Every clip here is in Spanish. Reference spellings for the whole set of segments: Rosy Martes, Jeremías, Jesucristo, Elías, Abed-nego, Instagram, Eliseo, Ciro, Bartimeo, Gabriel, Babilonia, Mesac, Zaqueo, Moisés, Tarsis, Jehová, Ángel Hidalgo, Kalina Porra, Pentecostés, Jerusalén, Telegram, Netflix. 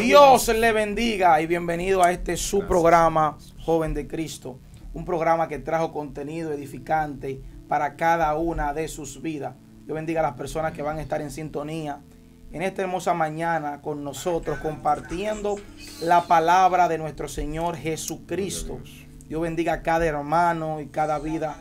Dios le bendiga y bienvenido a este su programa Joven de Cristo. Un programa que trajo contenido edificante para cada una de sus vidas. Dios bendiga a las personas que van a estar en sintonía en esta hermosa mañana con nosotros, compartiendo la palabra de nuestro Señor Jesucristo. Dios bendiga a cada hermano y cada vida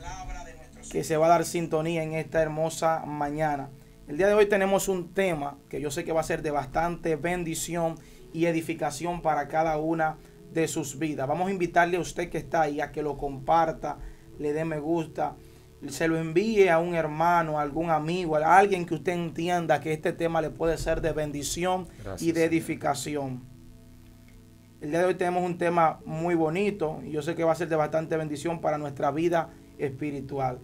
que se va a dar sintonía en esta hermosa mañana. El día de hoy tenemos un tema que yo sé que va a ser de bastante bendición y edificación para cada una de sus vidas. Vamos a invitarle a usted que está ahí a que lo comparta, le dé me gusta, se lo envíe a un hermano, a algún amigo, a alguien que usted entienda que este tema le puede ser de bendición y de edificación. El día de hoy tenemos un tema muy bonito y yo sé que va a ser de bastante bendición para nuestra vida espiritual.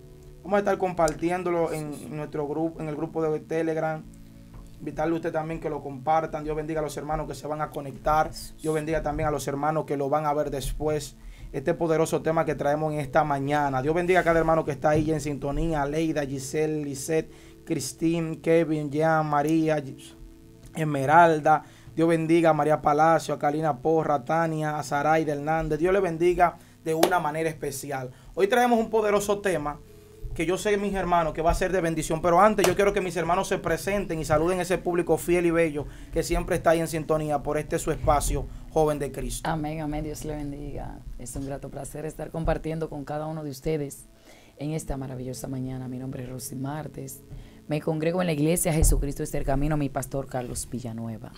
Vamos a estar compartiéndolo en nuestro grupo, en el grupo de Telegram. Invitarle a usted también que lo compartan. Dios bendiga a los hermanos que se van a conectar. Dios bendiga también a los hermanos que lo van a ver después. Este poderoso tema que traemos en esta mañana. Dios bendiga a cada hermano que está ahí en sintonía. Leida, Giselle, Lisette, Cristín, Kevin, Jean, María, Esmeralda. Dios bendiga a María Palacio, a Kalina Porra, Tania, a Zaraida Hernández. Dios le bendiga de una manera especial. Hoy traemos un poderoso tema que yo sé, mis hermanos, que va a ser de bendición. Pero antes yo quiero que mis hermanos se presenten y saluden a ese público fiel y bello que siempre está ahí en sintonía por este su espacio, Joven de Cristo. Amén, amén. Dios le bendiga. Es un grato placer estar compartiendo con cada uno de ustedes en esta maravillosa mañana. Mi nombre es Rosy Martes. Me congrego en la iglesia Jesucristo es el camino, mi pastor Carlos Villanueva.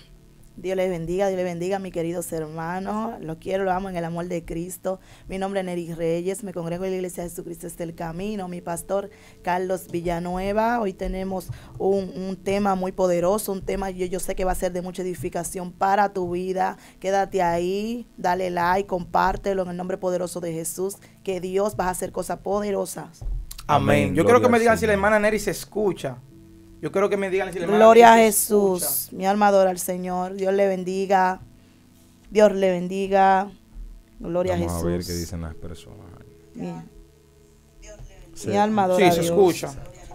Dios les bendiga a mis queridos hermanos, los quiero, los amo en el amor de Cristo. Mi nombre es Nery Reyes, me congrego en la iglesia de Jesucristo es el camino, mi pastor Carlos Villanueva. Hoy tenemos un tema muy poderoso, un tema yo sé que va a ser de mucha edificación para tu vida. Quédate ahí, dale like, compártelo en el nombre poderoso de Jesús, que Dios va a hacer cosas poderosas. Amén. Yo quiero que me digan si la hermana Nery se escucha. Yo quiero que me digan. Gloria a Jesús. Mi alma adora al Señor. Dios le bendiga. Dios le bendiga. Gloria a Jesús. A ver qué dicen las personas. Bien. Mi alma adora a Dios. Sí, se escucha.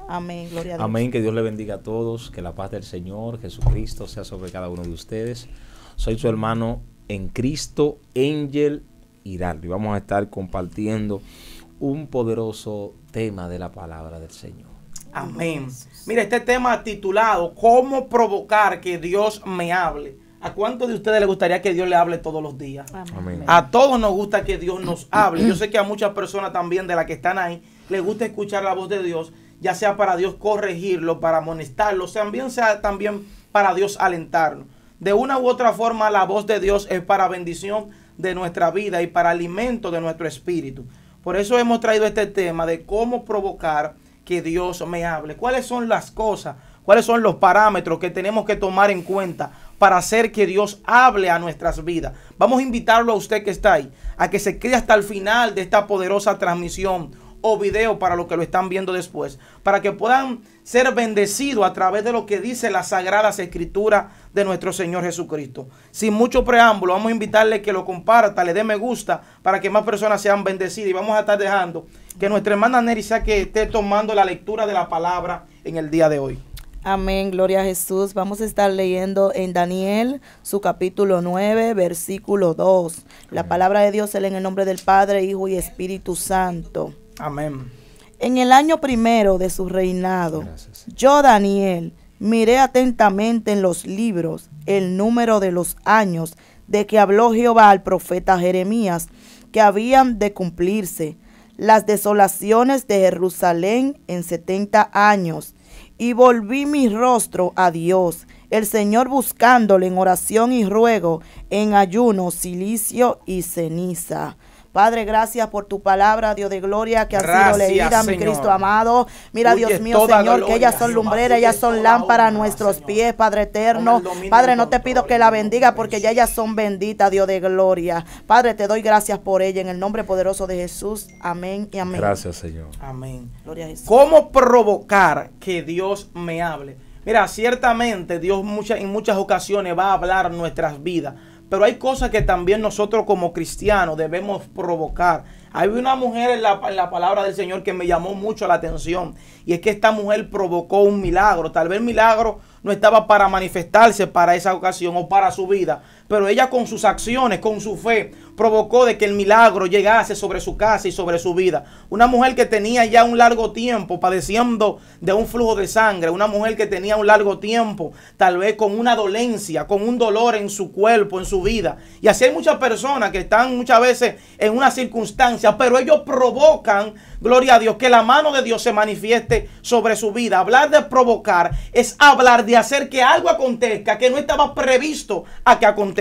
Amén. Gloria a Dios. Amén. Que Dios le bendiga a todos. Que la paz del Señor Jesucristo sea sobre cada uno de ustedes. Soy su hermano en Cristo, Ángel Hidalgo. Y vamos a estar compartiendo un poderoso tema de la palabra del Señor. Amén. Mira, este tema titulado ¿Cómo provocar que Dios me hable? ¿A cuántos de ustedes les gustaría que Dios le hable todos los días? Amén. A todos nos gusta que Dios nos hable. Yo sé que a muchas personas también de las que están ahí les gusta escuchar la voz de Dios, ya sea para Dios corregirlo, para amonestarlo, sea también para Dios alentarlo. De una u otra forma, la voz de Dios es para bendición de nuestra vida y para alimento de nuestro espíritu. Por eso hemos traído este tema de cómo provocar que Dios me hable. ¿Cuáles son las cosas? ¿Cuáles son los parámetros que tenemos que tomar en cuenta para hacer que Dios hable a nuestras vidas? Vamos a invitarlo a usted que está ahí a que se quede hasta el final de esta poderosa transmisión o video para los que lo están viendo después, para que puedan ser bendecidos a través de lo que dice las Sagradas Escrituras de nuestro Señor Jesucristo. Sin mucho preámbulo, vamos a invitarle que lo comparta, le dé me gusta para que más personas sean bendecidas y vamos a estar dejando que nuestra hermana Nery sea que esté tomando la lectura de la palabra en el día de hoy. Amén, gloria a Jesús. Vamos a estar leyendo en Daniel, su capítulo 9, versículo 2. La palabra de Dios se lee en el nombre del Padre, Hijo y Espíritu Santo. Amén. En el año primero de su reinado, yo, Daniel, miré atentamente en los libros el número de los años de que habló Jehová al profeta Jeremías, que habían de cumplirse las desolaciones de Jerusalén en 70 años, y volví mi rostro a Dios, el Señor, buscándole en oración y ruego, en ayuno, cilicio y ceniza. Padre, gracias por tu palabra, Dios de gloria, que ha sido leída, mi Cristo amado. Mira, Dios mío, Señor, que ellas son lumbreras, ellas son lámparas a nuestros pies, Padre eterno. Padre, no te pido que la bendiga porque ya ellas son benditas, Dios de gloria. Padre, te doy gracias por ella en el nombre poderoso de Jesús. Amén y amén. Gracias, Señor. Amén. Gloria a Jesús. ¿Cómo provocar que Dios me hable? Mira, ciertamente Dios en muchas ocasiones va a hablar nuestras vidas. Pero hay cosas que también nosotros como cristianos debemos provocar. Hay una mujer en la palabra del Señor que me llamó mucho la atención. Y es que esta mujer provocó un milagro. Tal vez milagro no estaba para manifestarse para esa ocasión o para su vida, pero ella con sus acciones, con su fe, provocó de que el milagro llegase sobre su casa y sobre su vida. Una mujer que tenía ya un largo tiempo padeciendo de un flujo de sangre, una mujer que tenía un largo tiempo tal vez con una dolencia, con un dolor en su cuerpo, en su vida. Y así hay muchas personas que están muchas veces en una circunstancia, pero ellos provocan, gloria a Dios, que la mano de Dios se manifieste sobre su vida. Hablar de provocar es hablar de hacer que algo acontezca que no estaba previsto a que acontezca.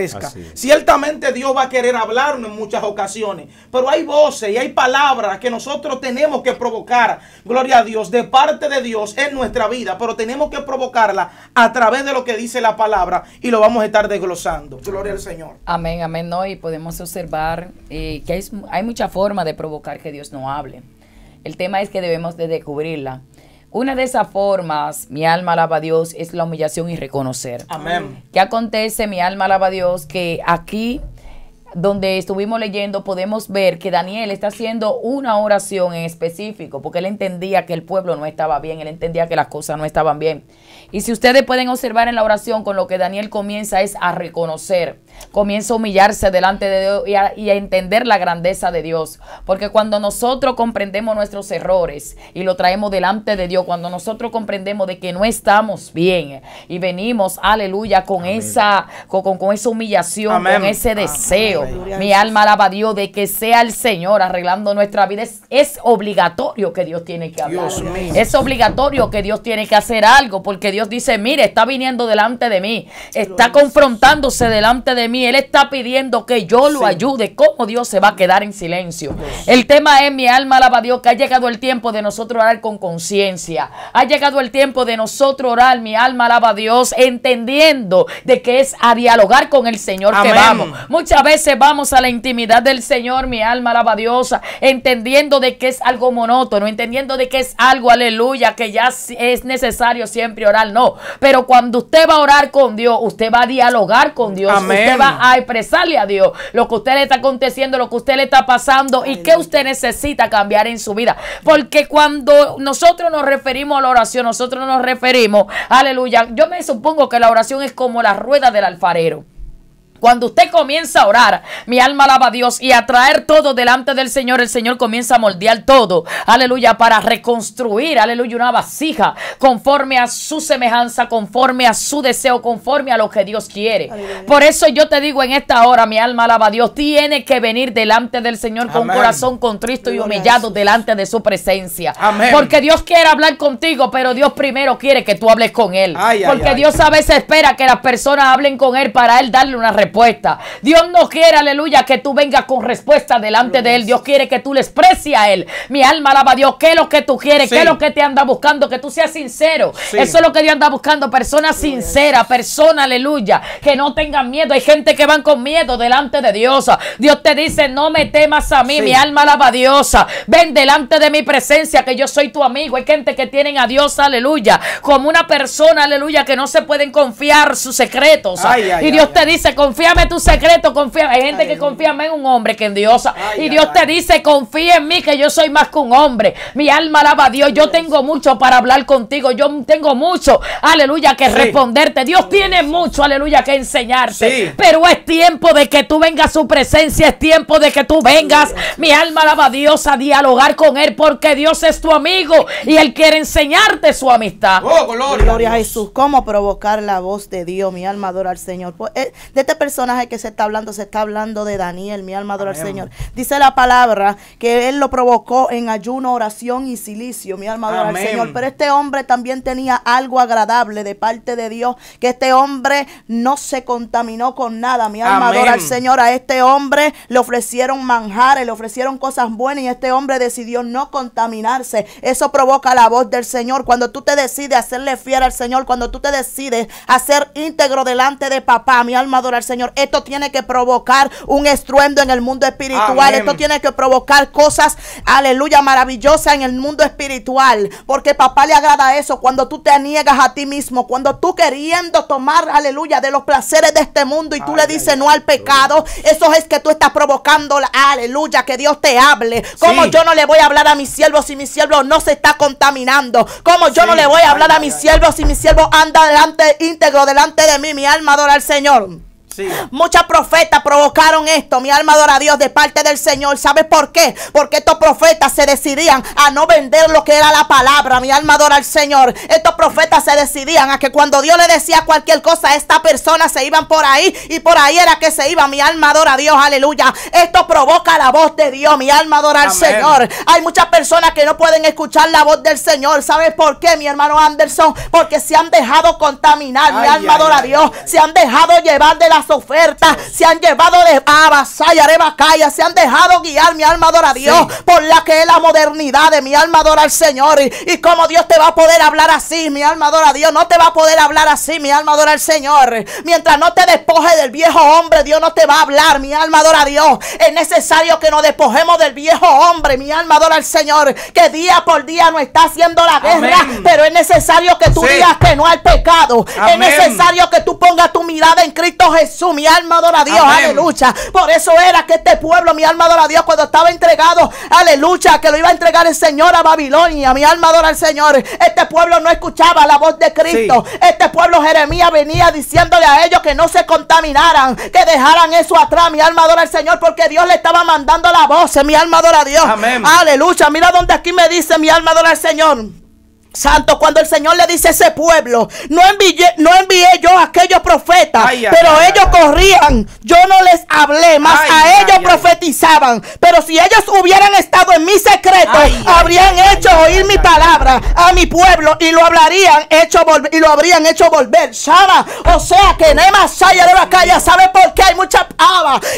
Ciertamente Dios va a querer hablarnos en muchas ocasiones, pero hay voces y hay palabras que nosotros tenemos que provocar, gloria a Dios, de parte de Dios en nuestra vida, pero tenemos que provocarla a través de lo que dice la palabra y lo vamos a estar desglosando. Gloria al Señor. Amén, amén. No, y podemos observar que hay mucha forma de provocar que Dios no hable. El tema es que debemos de descubrirla. Una de esas formas, mi alma alaba a Dios, es la humillación y reconocer. Amén. ¿Qué acontece, mi alma alaba a Dios? Que aquí donde estuvimos leyendo podemos ver que Daniel está haciendo una oración en específico, porque él entendía que el pueblo no estaba bien, él entendía que las cosas no estaban bien. Y si ustedes pueden observar en la oración, con lo que Daniel comienza es a reconocer, comienza a humillarse delante de Dios y a entender la grandeza de Dios. Porque cuando nosotros comprendemos nuestros errores y lo traemos delante de Dios, cuando nosotros comprendemos de que no estamos bien y venimos, aleluya, con esa humillación, amén, con ese deseo, amén, mi alma alaba a Dios, de que sea el Señor arreglando nuestra vida, es obligatorio que Dios tiene que hablar. Es obligatorio que Dios tiene que hacer algo, porque Dios dice, mire, está viniendo delante de mí, está confrontándose delante de mí, él está pidiendo que yo lo ayude. ¿Cómo Dios se va a quedar en silencio? El tema es, mi alma alaba a Dios, que ha llegado el tiempo de nosotros orar con conciencia. Ha llegado el tiempo de nosotros orar, mi alma alaba a Dios, entendiendo de que es a dialogar con el Señor, amén, que vamos. Muchas veces vamos a la intimidad del Señor, mi alma alaba a Dios, entendiendo de que es algo monótono, entendiendo de que es algo, aleluya, que ya es necesario siempre orar. No, pero cuando usted va a orar con Dios, usted va a dialogar con Dios, amén, usted va a expresarle a Dios lo que a usted le está aconteciendo, lo que a usted le está pasando, ay, y qué usted necesita cambiar en su vida. Porque cuando nosotros nos referimos a la oración, nosotros nos referimos, aleluya, yo me supongo que la oración es como la rueda del alfarero. Cuando usted comienza a orar, mi alma alaba a Dios, y a traer todo delante del Señor, el Señor comienza a moldear todo, aleluya, para reconstruir, aleluya, una vasija conforme a su semejanza, conforme a su deseo, conforme a lo que Dios quiere. Aleluya. Por eso yo te digo en esta hora, mi alma alaba a Dios, tiene que venir delante del Señor, amén, con corazón contristo y humillado delante de su presencia. Amén. Porque Dios quiere hablar contigo, pero Dios primero quiere que tú hables con Él. Ay, porque Dios a veces espera que las personas hablen con Él para Él darle una respuesta. Dios no quiere, aleluya, que tú vengas con respuesta delante de Él. Dios quiere que tú le expreses a Él, mi alma alaba a Dios, qué es lo que tú quieres, qué es lo que te anda buscando, que tú seas sincero. Eso es lo que Dios anda buscando, personas sinceras, personas, aleluya, que no tengan miedo. Hay gente que van con miedo delante de Dios. Dios te dice, no me temas a mí, mi alma alaba a Dios, ven delante de mi presencia, que yo soy tu amigo. Hay gente que tienen a Dios, aleluya, como una persona, aleluya, que no se pueden confiar sus secretos. Y Dios te dice, confíame tu secreto, confía. Hay gente que confía más en un hombre que en Dios. Y Dios te dice, confía en mí, que yo soy más que un hombre. Mi alma alaba a Dios. Yo tengo mucho para hablar contigo. Yo tengo mucho, aleluya, que responderte. Dios tiene mucho, aleluya, que enseñarte. Pero es tiempo de que tú vengas a su presencia. Es tiempo de que tú vengas, mi alma alaba a Dios, a dialogar con Él. Porque Dios es tu amigo y Él quiere enseñarte su amistad. Oh, gloria. Gloria a Jesús. ¿Cómo provocar la voz de Dios? Mi alma adora al Señor. Pues, de este personaje que se está hablando de Daniel, mi alma adora al Señor. Dice la palabra que él lo provocó en ayuno, oración y silicio, mi alma adora al Señor. Pero este hombre también tenía algo agradable de parte de Dios, que este hombre no se contaminó con nada, mi alma adora al Señor. A este hombre le ofrecieron manjares, le ofrecieron cosas buenas y este hombre decidió no contaminarse. Eso provoca la voz del Señor. Cuando tú te decides hacerle fiel al Señor, cuando tú te decides hacer íntegro delante de papá, mi alma adora al Señor, Señor. Esto tiene que provocar un estruendo en el mundo espiritual. Amén. Esto tiene que provocar cosas, aleluya, maravillosas en el mundo espiritual. Porque papá le agrada eso. Cuando tú te niegas a ti mismo, cuando tú queriendo tomar, aleluya, de los placeres de este mundo y tú le dices no al pecado, eso es que tú estás provocando, aleluya, que Dios te hable. Como yo no le voy a hablar a mi siervo si mi siervo no se está contaminando. Como yo no le voy a hablar a mi siervo si mi siervo anda delante, íntegro delante de mí. Mi alma adora al Señor. Sí. Muchas profetas provocaron esto. Mi alma adora a Dios de parte del Señor. ¿Sabes por qué? Porque estos profetas se decidían a no vender lo que era la palabra. Mi alma adora al Señor. Estos profetas se decidían a que cuando Dios le decía cualquier cosa a esta persona, se iban por ahí, y por ahí era que se iba. Mi alma adora a Dios, aleluya. Esto provoca la voz de Dios. Mi alma adora al Señor. Hay muchas personas que no pueden escuchar la voz del Señor. ¿Sabes por qué, mi hermano Anderson? Porque se han dejado contaminar. Mi alma adora a Dios. Se han dejado llevar de la ofertas, se han llevado de Abasaya, Arebacaya, se han dejado guiar, mi alma adora a Dios, por la que es la modernidad de mi alma adora al Señor. Y como Dios te va a poder hablar así, mi alma adora a Dios, no te va a poder hablar así, mi alma adora al Señor. Mientras no te despojes del viejo hombre, Dios no te va a hablar, mi alma adora a Dios. Es necesario que nos despojemos del viejo hombre, mi alma adora al Señor, que día por día nos está haciendo la guerra. Amén. Pero es necesario que tú digas que no hay pecado. Amén. Es necesario que tú pongas tu mirada en Cristo Jesús. Mi alma adora a Dios, aleluya. Por eso era que este pueblo, mi alma adora a Dios, cuando estaba entregado, aleluya, que lo iba a entregar el Señor a Babilonia, mi alma adora al Señor, este pueblo no escuchaba la voz de Cristo. Este pueblo, Jeremías venía diciéndole a ellos que no se contaminaran, que dejaran eso atrás, mi alma adora al Señor, porque Dios le estaba mandando la voz, mi alma adora a Dios. Amén. Aleluya, mira donde aquí me dice, mi alma adora al Señor. Santo, cuando el Señor le dice a ese pueblo, no envié yo a aquellos profetas, pero ellos corrían, yo no les hablé, mas a ellos profetizaban. Pero si ellos hubieran estado en mi secreto, habrían hecho oír mi palabra a mi pueblo y lo habrían hecho volver. Shaba, o sea que Nema Shaya de Bacaya, ¿sabe por qué hay mucha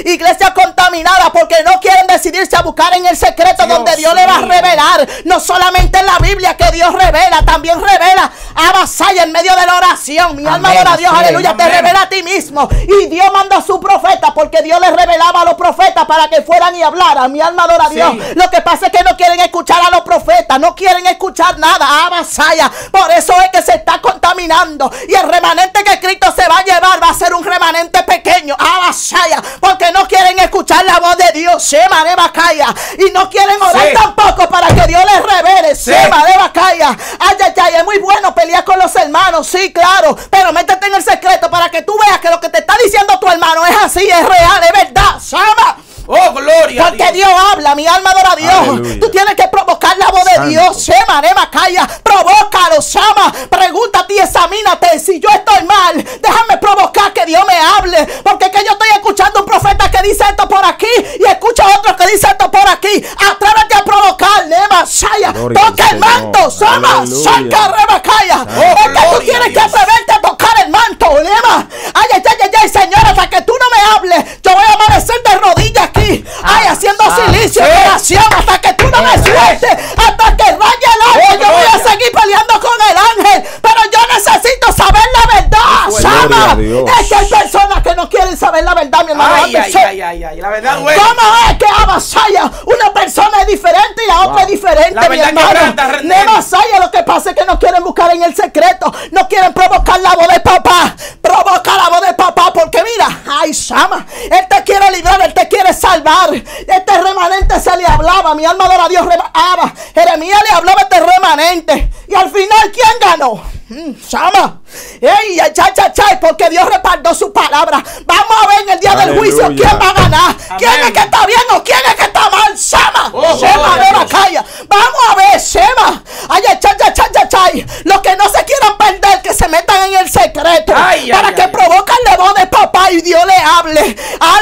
iglesia contaminada? Porque no quieren decidirse a buscar en el secreto donde Dios le va a revelar. No solamente en la Biblia que Dios revela, también revela a Basaya en medio de la oración. Mi alma adora a Dios, aleluya. Te revela a ti mismo. Y Dios manda a su profeta, porque Dios les revelaba a los profetas para que fueran y hablaran. Mi alma adora a Dios. Lo que pasa es que no quieren escuchar a los profetas, no quieren escuchar nada a Basaya. Por eso es que se está contaminando. Y el remanente que Cristo se va a llevar va a ser un remanente pequeño, a Basaya, porque no quieren escuchar la voz de Dios. Shema de Bacaya. Y no quieren orar tampoco para que Dios les revele. Shema de Bacaya. Ay, ay, ay, es muy bueno pelear con los hermanos, sí, claro, pero métete en el secreto para que tú veas que lo que te está diciendo tu hermano es así, es real, es verdad, Shama. Oh, gloria. Porque Dios habla, mi alma adora a Dios. Aleluya. Tú tienes que provocar la voz de Dios. Shema, Nema, Calla. Provócalo, Shama. Pregúntate y examínate. Si yo estoy mal, déjame provocar que Dios me hable. Porque es que yo estoy escuchando un profeta que dice esto por aquí y escucha otro que dice esto por aquí. Atrévete a provocar, Nema, Shaya. Toca el manto, Shama. Saca, Rema, Calla. Es que tú tienes que atreverte a tocar el manto, Nema. Ay, ay, ay, ay, Señor, hasta que tú no me hables, yo voy a amanecer de rodillas. Ay, haciendo silicio de oración hasta que tú no me sueltes, hasta que raya el ángel. Yo voy a seguir peleando con el ángel, pero yo necesito saber la verdad. Sama, es que hay personas que no quieren saber la verdad, mi hermano. La verdad duele. ¿Cómo es que Abasaya? Una persona es diferente y la otra es diferente, la mi hermano. Abasaya, lo que pasa es que no quieren buscar en el secreto, no quieren provocar la voz de papá. Provoca la voz de papá, porque mira, ay, Sama, él te quiere librar, él te quiere salvar. Este remanente se le hablaba, mi alma adora a Dios. Jeremías le hablaba a este remanente, y al final, ¿quién ganó? Shama. Ey, chay, porque Dios respaldó su palabra. Vamos a ver en el día del juicio quién va a ganar. Amén. ¿Quién es que está bien o quién es que está mal? Shama. Shema, Reba, Calla. Vamos a ver, Shema. Ay, chay. Los que no se quieran perder, que se metan en el secreto. Para que provoquen la voz de papá y Dios le hable.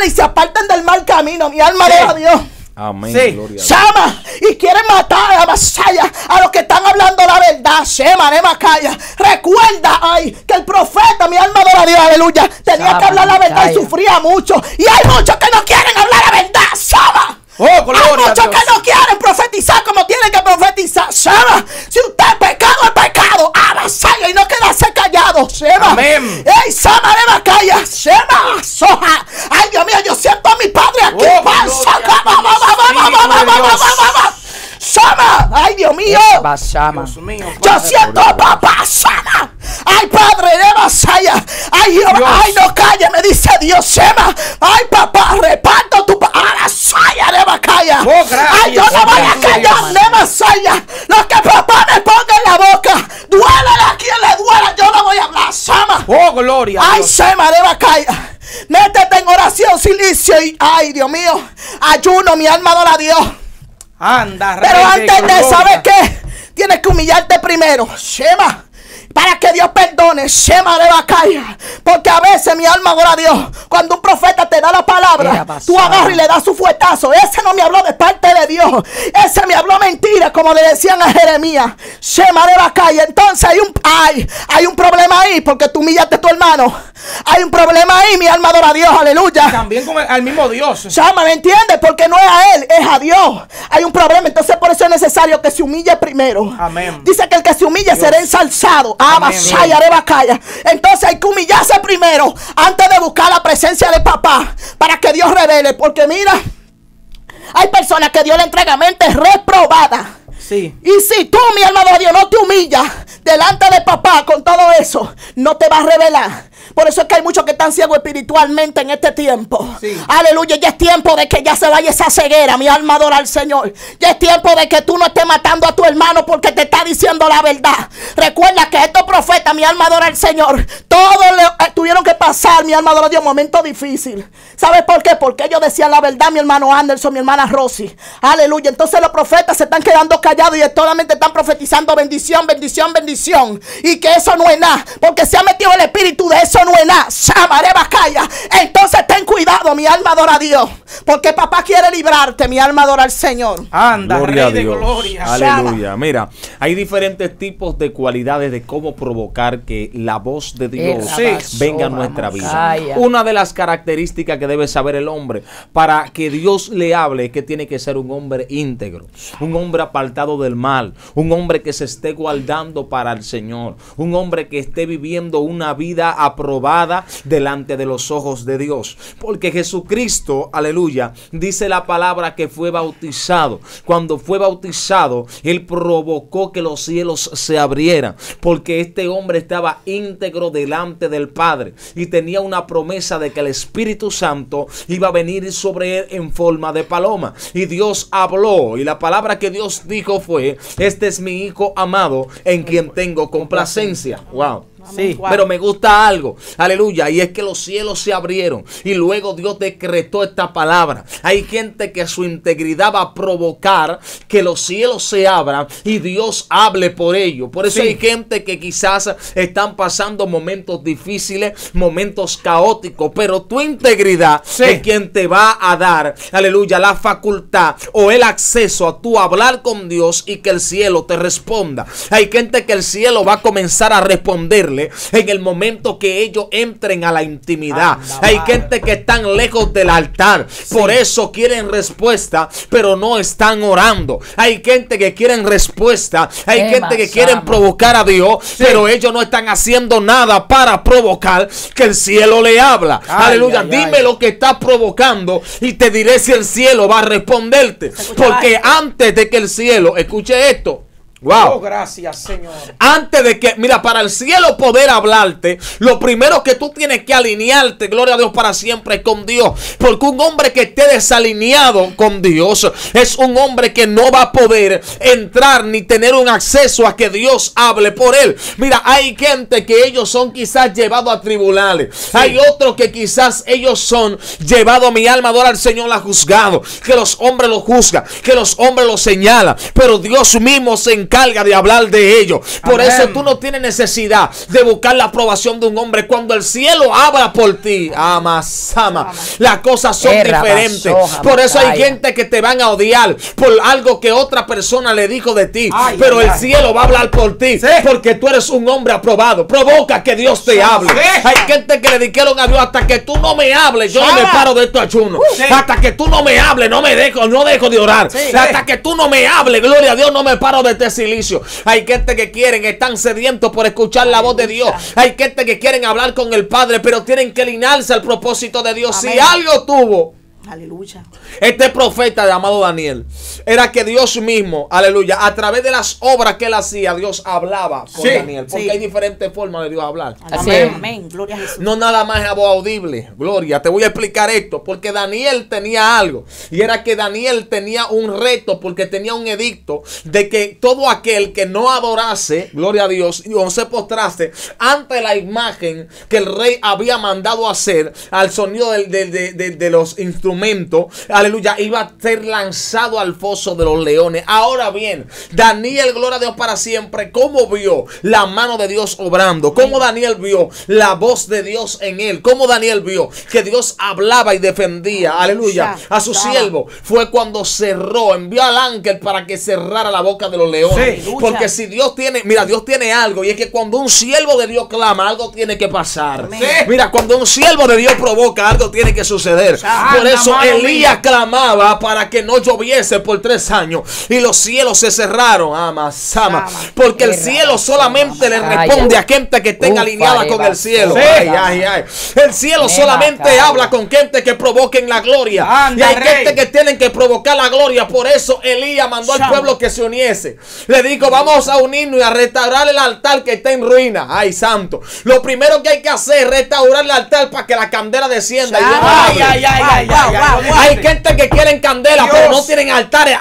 Y se aparten del mal camino. Mi alma adora a Dios. Amén. Shama, y quieren matar a Basaya, a los que están hablando la verdad. Shema, Nema, Calla. Recuerda, que el profeta, mi alma adora a Dios, aleluya, tenía que hablar la verdad y sufría mucho. Y hay muchos que no quieren hablar la verdad. Shama. Hay muchos que no quieren profetizar como tienen que profetizar. Shama. Si usted es pecado, es pecado. A Basaya, y no quedarse callado. Shema. Amén. Ey, Samarema calla. Shema, soja. Ay, Dios mío, yo siento a mi Padre aquí. Oh, pasa. Sama, ay Dios mío, Dios mío, yo siento papá Sama, ay Padre de Masaya, ay Dios, ay no calla, me dice Dios Sama, ay papá, reparto tu Masaya de Masaya, ay yo no voy a callar de Masaya, lo que papá me ponga en la boca, duélale a quien le duela, yo no voy a hablar Sama, oh gloria, ay Sama de Masaya. Métete en oración, silicio y ay Dios mío, ayuno, mi alma adora a Dios. Anda, pero antes de saber qué, tienes que humillarte primero, Shema, para que Dios perdone, Shema de Bacaya, porque a veces mi alma adora a Dios. Cuando un profeta te da la palabra, tú agarras y le das su fuetazo. Ese no me habló de parte de Dios, ese me habló mentira, como le decían a Jeremías, Shema de Bacaya. Entonces hay un problema ahí, porque tú humillaste a tu hermano. Hay un problema ahí, mi alma adora a Dios, aleluya. También con al mismo Dios. Chama, ¿me entiendes? Porque no es a él, es a Dios. Hay un problema, entonces por eso es necesario que se humille primero. Amén. Dice que el que se humille Dios será ensalzado. Abasaya, rebacaya. Entonces hay que humillarse primero, antes de buscar la presencia de papá, para que Dios revele. Porque mira, hay personas que Dios le entrega mentes reprobadas. Sí. Y si tú, mi alma adora a Dios, no te humillas delante de papá con todo eso, no te va a revelar. Por eso es que hay muchos que están ciegos espiritualmente en este tiempo. Sí. Aleluya, ya es tiempo de que ya se vaya esa ceguera. Mi alma adora al Señor. Ya es tiempo de que tú no estés matando a tu hermano porque te está diciendo la verdad. Recuerda que estos profetas, mi alma adora al Señor, todos tuvieron que pasar, mi alma adora a Dios, momentos difíciles. ¿Sabes por qué? Porque ellos decían la verdad, mi hermano Anderson, mi hermana Rosy. Aleluya, entonces los profetas se están quedando callados y solamente están profetizando bendición, bendición, bendición. Y que eso no es nada, porque se ha metido el espíritu de eso. No es nada, Samareba calla. Entonces ten cuidado, mi alma adora a Dios, porque papá quiere librarte, mi alma adora al Señor. Anda, gloria a Dios. Gloria. Aleluya. Mira, hay diferentes tipos de cualidades de cómo provocar que la voz de Dios venga a nuestra vida. Calla. Una de las características que debe saber el hombre para que Dios le hable es que tiene que ser un hombre íntegro, un hombre apartado del mal, un hombre que se esté guardando para el Señor, un hombre que esté viviendo una vida aprobada delante de los ojos de Dios, porque Jesucristo, aleluya, dice la palabra que fue bautizado. Cuando fue bautizado, él provocó que los cielos se abrieran, porque este hombre estaba íntegro delante del Padre y tenía una promesa de que el Espíritu Santo iba a venir sobre él en forma de paloma. Y Dios habló, y la palabra que Dios dijo fue: este es mi hijo amado, en quien tengo complacencia. Wow. Sí, pero me gusta algo, aleluya, y es que los cielos se abrieron y luego Dios decretó esta palabra. Hay gente que su integridad va a provocar que los cielos se abran y Dios hable por ello. Por eso hay gente que quizás están pasando momentos difíciles, momentos caóticos, pero tu integridad es quien te va a dar, aleluya, la facultad o el acceso a tu hablar con Dios y que el cielo te responda. Hay gente que el cielo va a comenzar a responderle en el momento que ellos entren a la intimidad. Hay gente que están lejos del altar, por eso quieren respuesta, pero no están orando. Hay gente que quieren respuesta, hay gente que quieren provocar a Dios, pero ellos no están haciendo nada para provocar que el cielo le habla. Aleluya, dime lo que está provocando y te diré si el cielo va a responderte, porque antes de que el cielo, escuche esto, wow. Oh, gracias, Señor. Antes de que, mira, para el cielo poder hablarte, lo primero que tú tienes que alinearte, gloria a Dios, para siempre con Dios. Porque un hombre que esté desalineado con Dios es un hombre que no va a poder entrar ni tener un acceso a que Dios hable por él. Mira, hay gente que ellos son quizás llevados a tribunales. Sí. Hay otros que quizás ellos son llevados, mi alma adora al Señor, a juzgado. Que los hombres lo juzgan, que los hombres lo señalan, pero Dios mismo se encarga de hablar de ello. Por eso tú no tienes necesidad de buscar la aprobación de un hombre. Cuando el cielo abra por ti, amasama, las cosas son diferentes. Por eso hay gente que te van a odiar por algo que otra persona le dijo de ti, pero el cielo va a hablar por ti, porque tú eres un hombre aprobado. Provoca que Dios te hable. Hay gente que le dijeron a Dios: hasta que tú no me hables, yo no me paro de estos ayunos. Hasta que tú no me hables, no dejo de orar. Hasta que tú no me hables, gloria a Dios, no me paro de este silicio. Hay gente que quieren, están sedientos por escuchar la voz de Dios. Hay gente que quieren hablar con el Padre, pero tienen que alinearse al propósito de Dios. Amén. Si algo tuvo, aleluya, este profeta llamado Daniel, era que Dios mismo, aleluya, a través de las obras que él hacía, Dios hablaba con Daniel. Porque hay diferentes formas de Dios hablar. Amén. Amén. Gloria a Jesús. No nada más a voz audible. Gloria. Te voy a explicar esto. Porque Daniel tenía algo. Y era que Daniel tenía un reto. Porque tenía un edicto de que todo aquel que no adorase, gloria a Dios, y no se postrase ante la imagen que el rey había mandado hacer al sonido de los instrumentos, aleluya, iba a ser lanzado al foso de los leones. Ahora bien, Daniel, gloria a Dios para siempre, cómo vio la mano de Dios obrando, cómo Daniel vio la voz de Dios en él, cómo Daniel vio que Dios hablaba y defendía, aleluya, a su siervo. Fue cuando cerró, envió al ángel para que cerrara la boca de los leones. Porque si Dios tiene, mira, Dios tiene algo, y es que cuando un siervo de Dios clama, algo tiene que pasar. Mira, cuando un siervo de Dios provoca, algo tiene que suceder. Por eso Elías clamaba para que no lloviese por 3 años y los cielos se cerraron, amasama, porque el cielo solamente le responde a gente que estén alineada con el cielo. El cielo solamente habla con gente que provoquen la gloria, y hay gente que tienen que provocar la gloria. Por eso Elías mandó al pueblo que se uniese. Le dijo, vamos a unirnos y a restaurar el altar que está en ruina. Ay, santo, lo primero que hay que hacer es restaurar el altar para que la candela descienda. Ay, ay, ay, ay, ay. Hay gente que quieren candela, pero no tienen altares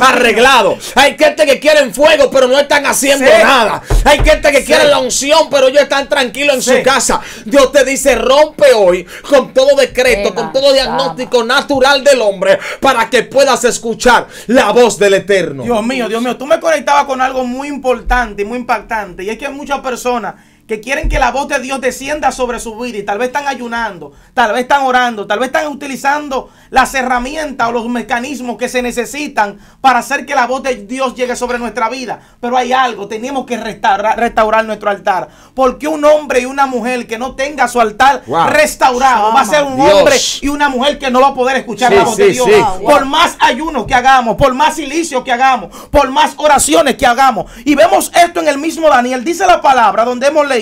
arreglados. Hay gente que quieren fuego, pero no están haciendo nada. Hay gente que quiere la unción, pero ellos están tranquilos en su casa. Dios te dice, rompe hoy con todo decreto, con todo diagnóstico natural del hombre, para que puedas escuchar la voz del Eterno. Dios mío, tú me conectabas con algo muy importante y muy impactante, y es que hay muchas personas que quieren que la voz de Dios descienda sobre su vida, y tal vez están ayunando, tal vez están orando, tal vez están utilizando las herramientas o los mecanismos que se necesitan para hacer que la voz de Dios llegue sobre nuestra vida. Pero hay algo, tenemos que restaurar nuestro altar, porque un hombre y una mujer que no tenga su altar restaurado va a ser un hombre y una mujer que no va a poder escuchar la voz de Dios. Por más ayunos que hagamos, por más silicio que hagamos, por más oraciones que hagamos. Y vemos esto en el mismo Daniel, dice la palabra donde hemos leído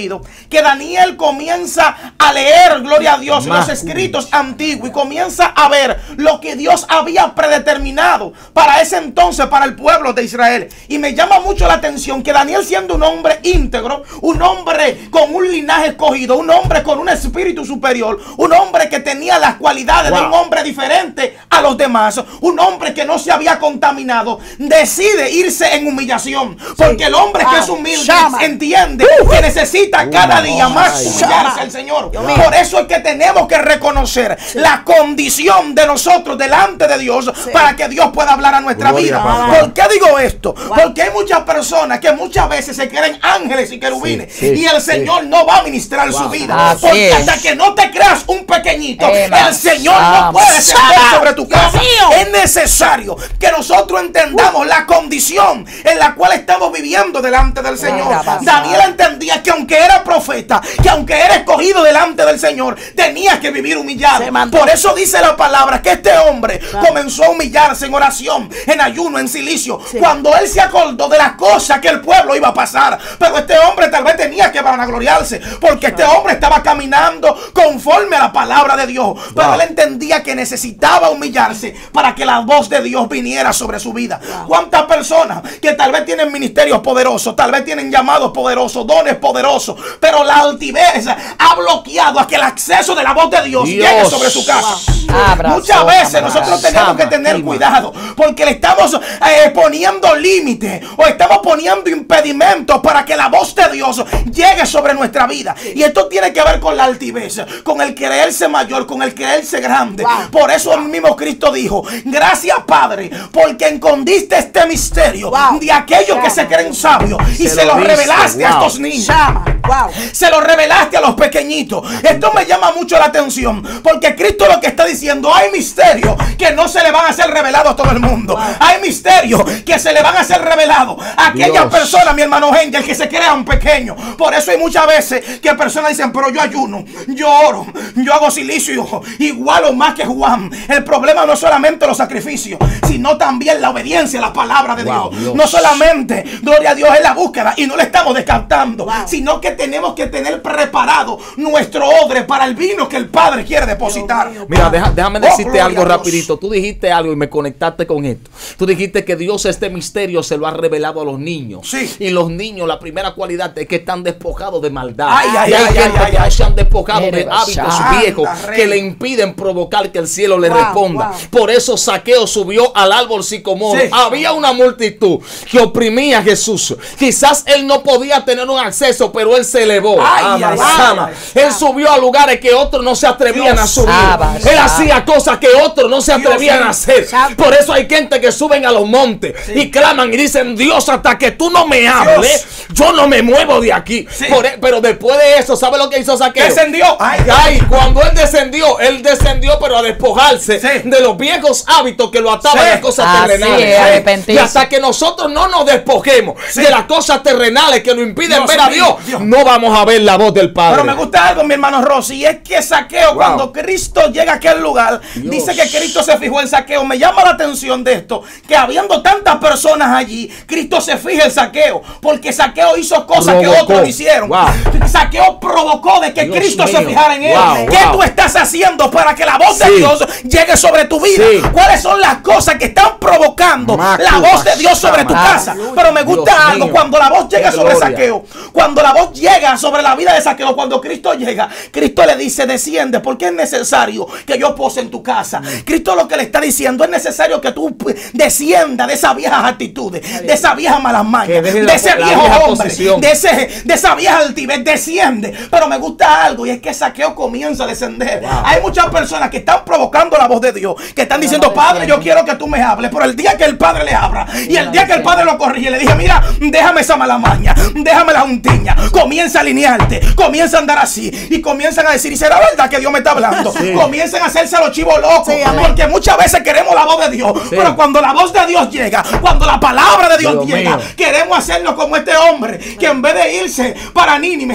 que Daniel comienza a leer, gloria a Dios, los escritos antiguos, y comienza a ver lo que Dios había predeterminado para ese entonces, para el pueblo de Israel. Y me llama mucho la atención que Daniel, siendo un hombre íntegro, un hombre con un linaje escogido, un hombre con un espíritu superior, un hombre que tenía las cualidades de un hombre diferente a los demás, un hombre que no se había contaminado, decide irse en humillación, porque el hombre que es humilde entiende que necesita cada día más humillarse al Señor. Por eso es que tenemos que reconocer la condición de nosotros delante de Dios para que Dios pueda hablar a nuestra vida. ¿Por qué digo esto? Porque hay muchas personas que muchas veces se creen ángeles y querubines, y el Señor no va a ministrar su vida, porque hasta que no te creas un pequeñito, el Señor no puede sentar sobre tu casa. Es necesario que nosotros entendamos la condición en la cual estamos viviendo delante del Señor. Daniel entendía que aunque era profeta, que aunque era escogido delante del Señor, tenía que vivir humillado. Por eso dice la palabra que este hombre comenzó a humillarse en oración, en ayuno, en silicio, cuando él se acordó de las cosas que el pueblo iba a pasar. Pero este hombre tal vez tenía que vanagloriarse, porque este hombre estaba caminando conforme a la palabra de Dios, pero él entendía que necesitaba humillarse para que la voz de Dios viniera sobre su vida. ¿Cuántas personas que tal vez tienen ministerios poderosos, tal vez tienen llamados poderosos, dones poderosos, pero la altivez ha bloqueado a que el acceso de la voz de Dios llegue sobre su casa? Muchas veces nosotros tenemos que tener cuidado, porque le estamos poniendo límites o estamos poniendo impedimentos para que la voz de Dios llegue sobre nuestra vida. Y esto tiene que ver con la altivez, con el creerse mayor, con el creerse grande. Por eso el mismo Cristo dijo, gracias Padre, porque escondiste este misterio de aquellos que se creen sabios y se los revelaste a estos niños. Se lo revelaste a los pequeñitos. Esto me llama mucho la atención, porque Cristo lo que está diciendo, hay misterios que no se le van a ser revelados a todo el mundo. Hay misterios que se le van a ser revelados a aquellas personas, mi hermano Angel, que se crean pequeños. Por eso hay muchas veces que personas dicen, pero yo ayuno, yo oro, yo hago silicio igual o más que Juan. El problema no es solamente los sacrificios, sino también la obediencia a las palabras de Dios. No solamente, gloria a Dios, es la búsqueda, y no le estamos descartando, sino que tenemos que tener preparado nuestro odre para el vino que el Padre quiere depositar. Mira, déjame decirte algo rapidito. Tú dijiste algo y me conectaste con esto. Tú dijiste que Dios este misterio se lo ha revelado a los niños. Sí. Y los niños, la primera cualidad es que están despojados de maldad. Hay gente que no se han despojado de hábitos viejos que le impiden provocar que el cielo le responda. Por eso Zaqueo subió al árbol sicomoro. Había una multitud que oprimía a Jesús. Quizás él no podía tener un acceso, pero él se elevó. Él subió a lugares que otros no se atrevían a subir. Él hacía cosas que otros no se atrevían a hacer. Por eso hay gente que suben a los montes y claman y dicen: Dios, hasta que tú no me hables, yo no me muevo de aquí. Pero después de eso, ¿sabe lo que hizo Zaqueo? Descendió. Cuando él descendió, pero a despojarse de los viejos hábitos que lo ataban a las cosas terrenales. Y hasta que nosotros no nos despojemos de las cosas terrenales que nos impiden ver a Dios, no vamos a ver la voz del Padre. Pero me gusta algo, mi hermano Rosy, y es que Zaqueo, cuando Cristo llega a aquel lugar, dice que Cristo se fijó en Zaqueo. Me llama la atención de esto, que habiendo tantas personas allí, Cristo se fija en Zaqueo, porque Zaqueo hizo cosas que otros no hicieron. Zaqueo provocó de que Cristo se fijara en él. ¿Qué tú estás haciendo para que la voz de Dios llegue sobre tu vida? ¿Cuáles son las cosas que están provocando la voz de Dios sobre tu casa? Pero me gusta algo, cuando la voz llega sobre Zaqueo, cuando la voz llega sobre la vida de Zaqueo, cuando Cristo llega, Cristo le dice: desciende, porque es necesario que yo pose en tu casa. Cristo lo que le está diciendo: es necesario que tú desciendas de esas viejas actitudes, de esas viejas malas mañas, de ese viejo hombre, de esa vieja altivez. Desciende. Pero me gusta algo, y es que Zaqueo comienza a descender. Hay muchas personas que están provocando la voz de Dios, que están diciendo: Padre, yo quiero que tú me hables. Pero el día que el Padre le habla, y el día que el Padre lo corrige, le dije: mira, déjame esa mala maña, déjame la untiña, comienza a alinearte, comienza a andar así, y comienzan a decir: ¿y será verdad que Dios me está hablando? Comienzan a hacerse los chivos locos, porque muchas veces queremos la voz de Dios, pero cuando la voz de Dios llega, cuando la palabra de Dios llega, queremos hacernos como este hombre, que en vez de irse para Nínive,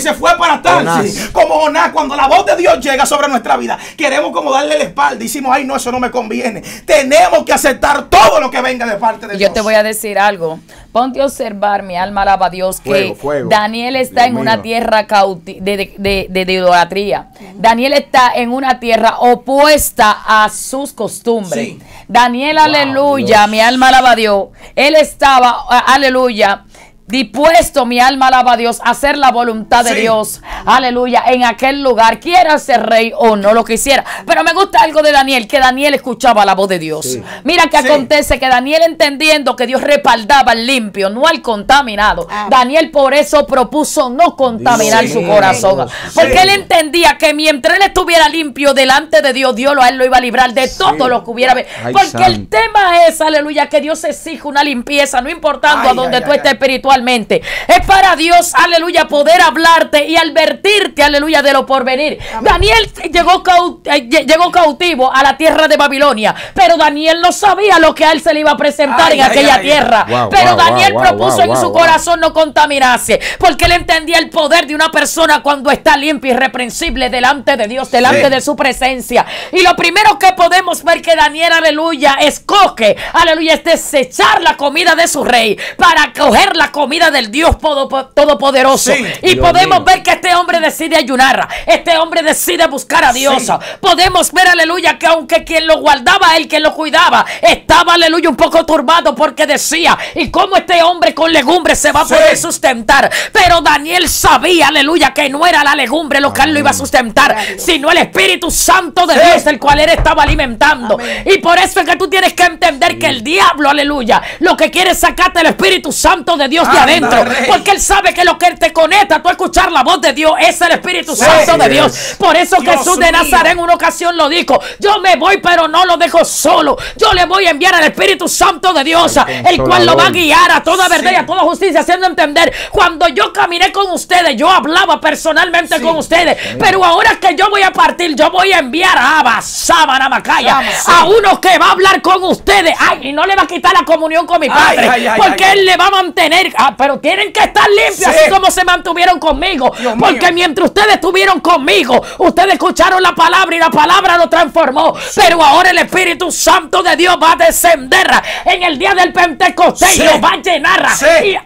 se fue para Tarsis, como Jonás. Cuando la voz de Dios llega sobre nuestra vida, queremos como darle la espalda. Hicimos: ay, no, eso no me conviene. Tenemos que aceptar todo lo que venga de parte de Dios. Yo te voy a decir algo. Ponte a observar, mi alma alaba a Dios, que Daniel está en una tierra de idolatría. Daniel está en una tierra opuesta a sus costumbres. Daniel, aleluya, mi alma alaba a Dios. Él estaba, aleluya, dispuesto, mi alma alaba a Dios, a hacer la voluntad de Dios, aleluya, en aquel lugar, quiera ser rey o no lo quisiera. Pero me gusta algo de Daniel, que Daniel escuchaba la voz de Dios. Mira que acontece que Daniel, entendiendo que Dios respaldaba al limpio, no al contaminado, Daniel por eso propuso no contaminar su corazón, porque él entendía que mientras él estuviera limpio delante de Dios, Dios a él lo iba a librar de todo lo que hubiera. Porque el tema es, aleluya, que Dios exige una limpieza, no importando a donde tú estés espiritual. Es para Dios, aleluya, poder hablarte y advertirte, aleluya, de lo por venir. Daniel llegó cautivo a la tierra de Babilonia, pero Daniel no sabía lo que a él se le iba a presentar en aquella tierra. Pero Daniel propuso en su corazón no contaminarse, porque él entendía el poder de una persona cuando está limpia y irreprensible delante de Dios, delante de su presencia. Y lo primero que podemos ver que Daniel, aleluya, escoge, aleluya, es desechar la comida de su rey para coger la comida del Dios Todopoderoso. Y podemos ver que este hombre decide ayunar, este hombre decide buscar a Dios. Podemos ver, aleluya, que aunque quien lo guardaba, él, quien lo cuidaba, estaba, aleluya, un poco turbado, porque decía: ¿y cómo este hombre con legumbres se va a poder sustentar? Pero Daniel sabía, aleluya, que no era la legumbre lo que él lo iba a sustentar, sino el Espíritu Santo de Dios, el cual él estaba alimentando. Y por eso es que tú tienes que entender que el diablo, aleluya, lo que quiere es sacarte el Espíritu Santo de Dios adentro, porque él sabe que lo que te conecta tú a escuchar la voz de Dios es el Espíritu Santo de Dios. Por eso Jesús de Nazaret en una ocasión lo dijo: yo me voy, pero no lo dejo solo, yo le voy a enviar al Espíritu Santo de Dios, el cual lo va a guiar a toda verdad y a toda justicia, haciendo entender: cuando yo caminé con ustedes, yo hablaba personalmente con ustedes, pero ahora que yo voy a partir, yo voy a enviar a Macaya, a uno que va a hablar con ustedes, y no le va a quitar la comunión con mi Padre, porque él le va a mantener Ah, pero tienen que estar limpios, sí, así como se mantuvieron conmigo. Dios porque mío, mientras ustedes estuvieron conmigo, ustedes escucharon la palabra y la palabra lo transformó. Sí. Pero ahora el Espíritu Santo de Dios va a descender en el día del Pentecostés, sí, y lo va a llenar. Sí. Y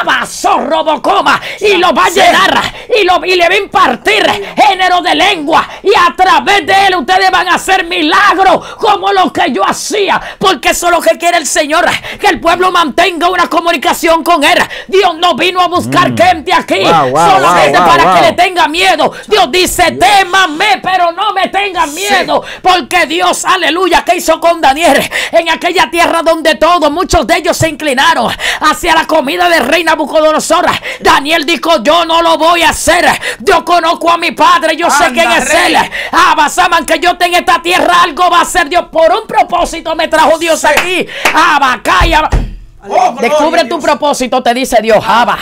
Abaso Robocoma, y lo va a llenar, sí, y le va a impartir género de lengua, y a través de él ustedes van a hacer milagros como lo que yo hacía, porque eso es lo que quiere el Señor, que el pueblo mantenga una comunicación con él. Dios no vino a buscar gente aquí solamente para que le tenga miedo. Dios dice, témanme, pero no me tengan miedo, sí, porque Dios, aleluya, que hizo con Daniel en aquella tierra donde todos, muchos de ellos se inclinaron hacia la comida de rey Nabucodonosor. Daniel dijo, yo no lo voy a hacer, yo conozco a mi padre, yo sé quién es él. Abasaman, que yo tenga esta tierra, algo va a hacer Dios, por un propósito me trajo Dios, sí, aquí. Abacaya, descubre tu propósito, te dice Dios. Abba,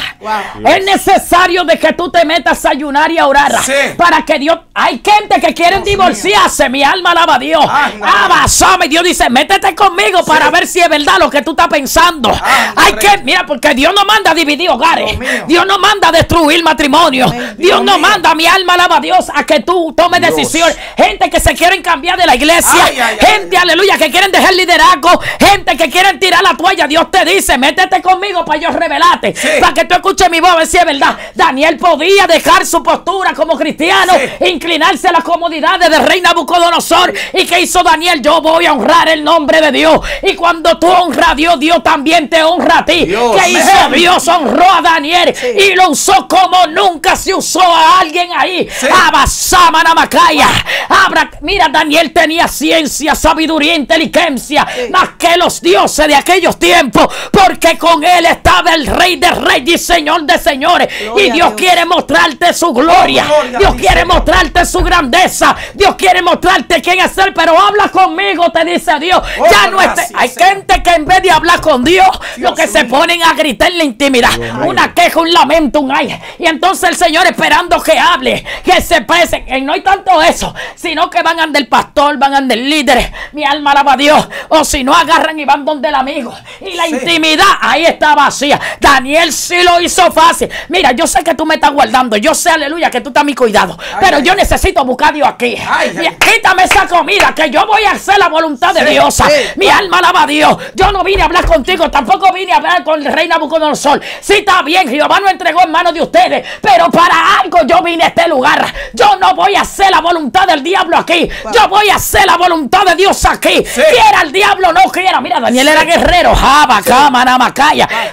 es necesario de que tú te metas a ayunar y a orar, sí, para que Dios. Hay gente que quieren divorciarse, mi alma alaba a Dios. Abba, sabe, Dios dice, métete conmigo, sí, para ver si es verdad lo que tú estás pensando. Hay que, mira, porque Dios no manda a dividir hogares, Dios no manda a destruir matrimonios, Dios no manda, mi alma alaba a Dios, a que tú tomes decisiones. Gente que se quieren cambiar de la iglesia, gente, aleluya, que quieren dejar liderazgo, gente que quieren tirar la toalla. Dios te dice, métete conmigo para yo revelarte, sí, para que tú escuches mi voz, a ver si es verdad. Daniel podía dejar su postura como cristiano, sí, inclinarse a las comodidades del rey Nabucodonosor. ¿Y qué hizo Daniel? Yo voy a honrar el nombre de Dios. Y cuando tú honras a Dios, Dios también te honra a ti. ¿Qué hizo Dios? Honró a Daniel, sí, y lo usó como nunca se usó a alguien ahí. Sí. Abasama Macaya. Mira, Daniel tenía ciencia, sabiduría, inteligencia, sí, más que los dioses de aquellos tiempos, porque con él estaba el Rey de Reyes y Señor de Señores. Gloria, y Dios quiere mostrarte su gloria, Dios quiere mostrarte su grandeza, Dios quiere mostrarte quién es él. Pero habla conmigo, te dice Dios. Ya no esté. Hay gente que en vez de hablar con Dios, lo que se ponen a gritar en la intimidad, una queja, un lamento, un ay. Y entonces el Señor esperando que hable, que se pese. Y no hay tanto eso, sino que van del pastor, van del líder, mi alma alaba a Dios. O si no, agarran y van donde el amigo. Y la intimidad ahí está vacía. Daniel sí lo hizo fácil. Mira, yo sé que tú me estás guardando, yo sé, aleluya, que tú estás a mi cuidado, pero yo necesito buscar a Dios aquí. Quítame esa comida, que yo voy a hacer la voluntad de Dios. Mi alma alaba a Dios. Yo no vine a hablar contigo, tampoco vine a hablar con el rey Nabucodonosor. Sí, está bien, Jehová nos entregó en manos de ustedes, pero para algo yo vine a este lugar. Yo no voy a hacer la voluntad del diablo aquí, yo voy a hacer la voluntad de Dios aquí, quiera el diablo, no quiera. Mira, Daniel era guerrero.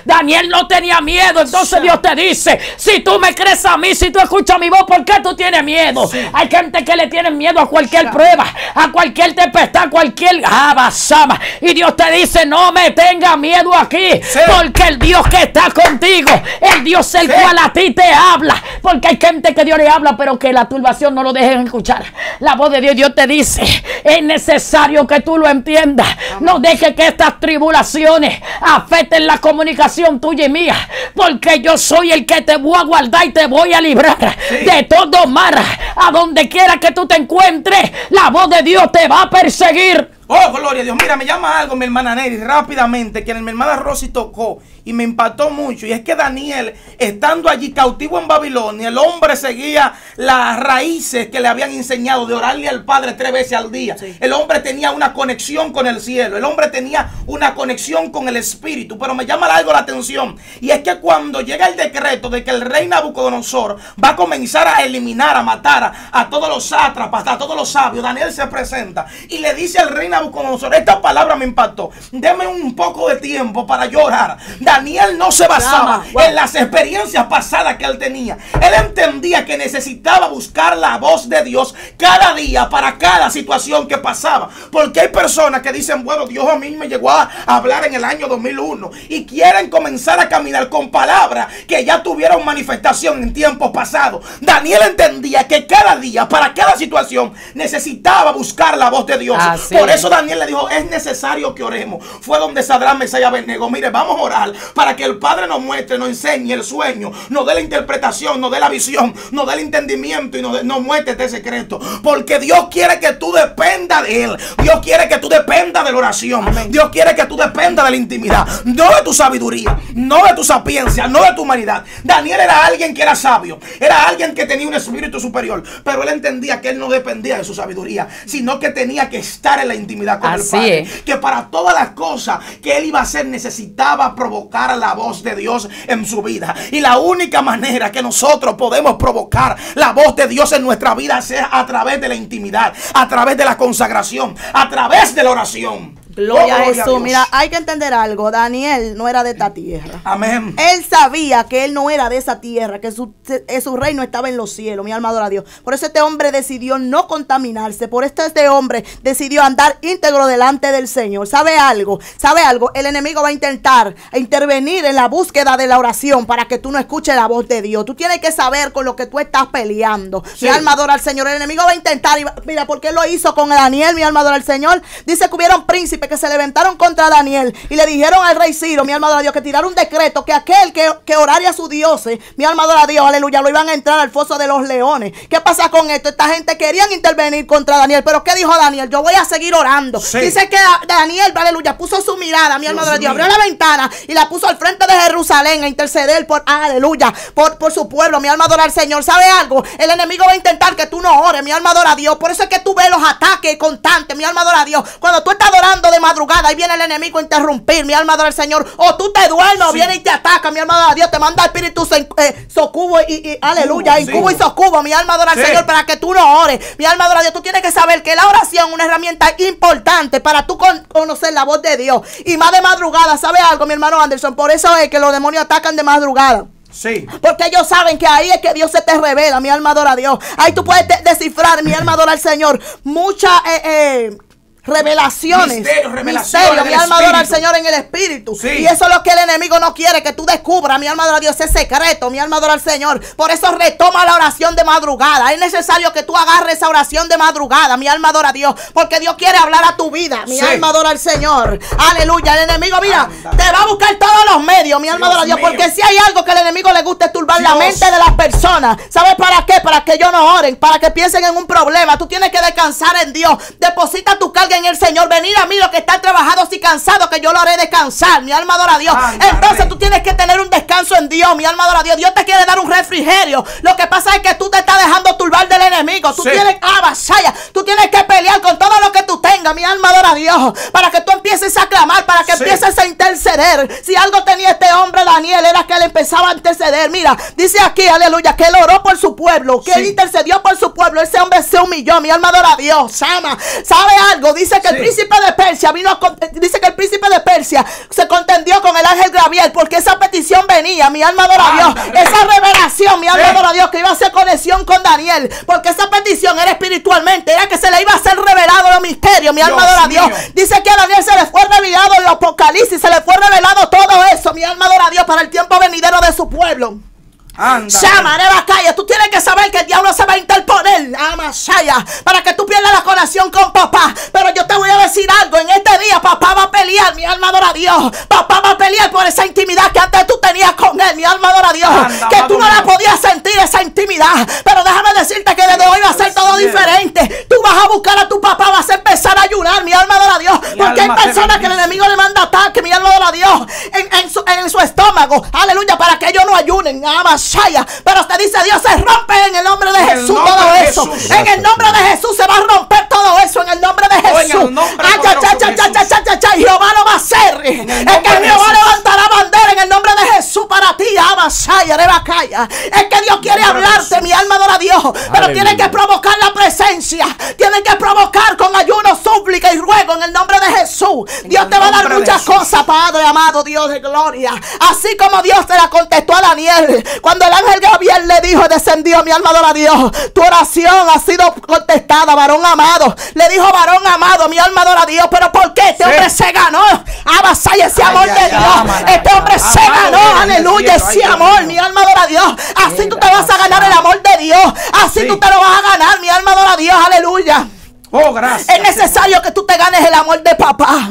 Daniel no tenía miedo. Entonces Dios te dice, si tú me crees a mí, si tú escuchas mi voz, ¿por qué tú tienes miedo? Hay gente que le tiene miedo a cualquier prueba, a cualquier tempestad, a cualquier abasama. Y Dios te dice, no me tenga miedo aquí, porque el Dios que está contigo, el Dios el cual a ti te habla. Porque hay gente que Dios le habla, pero que la turbación no lo dejen escuchar la voz de Dios. Dios te dice, es necesario que tú lo entiendas. No dejes que estas tribulaciones afecten la comunicación tuya y mía, porque yo soy el que te voy a guardar y te voy a librar de todo mar. A donde quiera que tú te encuentres, la voz de Dios te va a perseguir. Oh, gloria a Dios. Mira, me llama algo mi hermana Nery rápidamente, que mi hermana Rosy tocó y me impactó mucho. Y es que Daniel, estando allí cautivo en Babilonia, el hombre seguía las raíces que le habían enseñado de orarle al Padre 3 veces al día. Sí. El hombre tenía una conexión con el cielo, el hombre tenía una conexión con el Espíritu. Pero me llama algo la atención, y es que cuando llega el decreto de que el rey Nabucodonosor va a comenzar a eliminar, a matar a todos los sátrapas, a todos los sabios, Daniel se presenta y le dice al rey Nabucodonosor, esta palabra me impactó, deme un poco de tiempo para llorar. Daniel no se basaba en las experiencias pasadas que él tenía, él entendía que necesitaba buscar la voz de Dios cada día para cada situación que pasaba, porque hay personas que dicen, bueno, Dios a mí me llegó a hablar en el año 2001 y quieren comenzar a caminar con palabras que ya tuvieron manifestación en tiempos pasados. Daniel entendía que cada día, para cada situación, necesitaba buscar la voz de Dios. Por eso eso Daniel le dijo, es necesario que oremos. Fue donde Sadrac, Mesac y Abed-nego, mire, vamos a orar para que el Padre nos muestre, nos enseñe el sueño, nos dé la interpretación, nos dé la visión, nos dé el entendimiento y nos muestre este secreto. Porque Dios quiere que tú dependas de Él. Dios quiere que tú dependas de la oración. Amén. Dios quiere que tú dependas de la intimidad, no de tu sabiduría, no de tu sapiencia, no de tu humanidad. Daniel era alguien que era sabio, era alguien que tenía un espíritu superior, pero él entendía que él no dependía de su sabiduría, sino que tenía que estar en la intimidad con el Padre. Que para todas las cosas que él iba a hacer necesitaba provocar la voz de Dios en su vida. Y la única manera que nosotros podemos provocar la voz de Dios en nuestra vida es a través de la intimidad, a través de la consagración, a través de la oración. Gloria a Jesús. Mira, hay que entender algo. Daniel no era de esta tierra. Amén. Él sabía que él no era de esa tierra, que su reino estaba en los cielos. Mi alma adora a Dios. Por eso este hombre decidió no contaminarse. Por esto este hombre decidió andar íntegro delante del Señor. ¿Sabe algo? ¿Sabe algo? El enemigo va a intentar intervenir en la búsqueda de la oración para que tú no escuches la voz de Dios. Tú tienes que saber con lo que tú estás peleando. Sí. Mi alma adora al Señor. El enemigo va a intentar. Mira, ¿por qué lo hizo con Daniel? Mi alma adora al Señor. Dice que hubieron príncipes que se levantaron contra Daniel y le dijeron al rey Ciro, mi alma adora a Dios, que tirara un decreto que aquel que orare a sus dioses, mi alma adora a Dios, aleluya, lo iban a entrar al foso de los leones. ¿Qué pasa con esto? Esta gente querían intervenir contra Daniel, pero ¿qué dijo Daniel? Yo voy a seguir orando. Sí. Dice que Daniel, aleluya, puso su mirada, mi alma adora a Dios, abrió la ventana y la puso al frente de Jerusalén a interceder por, aleluya, por su pueblo, mi alma adora al Señor. ¿Sabe algo? El enemigo va a intentar que tú no ores, mi alma adora a Dios. Por eso es que tú ves los ataques constantes, mi alma adora a Dios. Cuando tú estás adorando de madrugada, ahí viene el enemigo a interrumpir, mi alma adora al Señor. O tú te duermes, sí, o viene y te ataca, mi alma adora a Dios. Te manda espíritu socubo y aleluya, sí, incubo y socubo, mi alma adora al Señor, para que tú no ores, mi alma adora a Dios. Tú tienes que saber que la oración es una herramienta importante para tú conocer la voz de Dios. Y más de madrugada, ¿sabe algo, mi hermano Anderson? Por eso es que los demonios atacan de madrugada. Sí. Porque ellos saben que ahí es que Dios se te revela, mi alma adora a Dios. Ahí tú puedes descifrar, mi alma adora al Señor, muchas revelaciones, misterio, mi alma adora al Señor en el espíritu. Sí. Y eso es lo que el enemigo no quiere, que tú descubras, mi alma adora a Dios, ese secreto, mi alma adora al Señor. Por eso retoma la oración de madrugada. Es necesario que tú agarres esa oración de madrugada, mi alma adora a Dios, porque Dios quiere hablar a tu vida, mi alma adora al Señor. Aleluya, el enemigo, mira, te va a buscar todos los medios, mi alma adora a Dios, porque si hay algo que el enemigo le gusta es turbar la mente de las personas. ¿Sabes para qué? Para que ellos no oren, para que piensen en un problema. Tú tienes que descansar en Dios. Deposita tu carga en el Señor. Venid a mí los que están trabajados y cansados, que yo lo haré descansar. Mi alma adora a Dios. Entonces tú tienes que tener un descanso en Dios, mi alma adora a Dios. Dios te quiere dar un refrigerio. Lo que pasa es que tú te estás dejando turbar del enemigo. Tú tienes vasalla, tú tienes que pelear con todo lo que tú tengas, mi alma adora a Dios, para que tú empieces a clamar, para que empieces a interceder. Si algo tenía este hombre Daniel, era que él empezaba a interceder. Mira, dice aquí, aleluya, que él oró por su pueblo, que él intercedió por su pueblo. Ese hombre se humilló, mi alma adora a Dios. Sama, ¿sabe algo? Dice que el príncipe de Persia dice que el príncipe de Persia se contendió con el ángel Gabriel, porque esa petición venía, mi alma adora a Dios, esa revelación, mi alma adora a Dios, que iba a hacer conexión con Daniel, porque esa petición era espiritualmente, era que se le iba a ser revelado los misterios, mi alma adora a Dios. Dice que a Daniel se le fue revelado el Apocalipsis, se le fue revelado todo eso, mi alma adora a Dios, para el tiempo venidero de su pueblo. Llama, Neva Calla, tú tienes que saber que el diablo se va a interponer, Amasaya, para que tú pierdas la conexión con papá. Pero yo te voy a decir algo, en este día papá va a pelear, mi alma adora a Dios. Papá va a pelear por esa intimidad que antes tú tenías con él, mi alma adora a Dios. Que tú no la podías sentir, esa intimidad. Pero déjame decirte que desde hoy va a ser todo diferente. Tú vas a buscar a tu papá, vas a empezar a ayunar, mi alma adora a Dios. Porque hay personas que el enemigo le manda ataque, mi alma adora a Dios, en su estómago, aleluya, para que ellos no ayunen, Amasaya. Pero usted dice, Dios, se rompe en el nombre de Jesús todo eso. En el nombre de Jesús se va a romper todo eso. En el nombre de Jesús. Jehová lo va a hacer. Es que Jehová levantará bandera en el nombre de Jesús para ti. Es que Dios quiere hablarte, mi alma adora a Dios. Pero tiene que provocar la presencia. Tiene que provocar con ayuno, súplica y ruego en el nombre de Jesús. Dios te va a dar muchas cosas, Padre amado, Dios de gloria. Así como Dios te la contestó a Daniel. Cuando el ángel Gabriel le dijo, descendió, mi alma adora a Dios, tu oración ha sido contestada, varón amado. Le dijo, varón amado, mi alma adora a Dios. Pero ¿por qué? Este hombre se ganó, Abasai, ese amor de Dios. Este hombre se ganó, aleluya, ese amor, mi alma adora a Dios. Así tú te vas a ganar el amor de Dios. Así tú te lo vas a ganar, mi alma adora a Dios, aleluya. Oh, gracias. Es necesario que tú te ganes el amor de papá.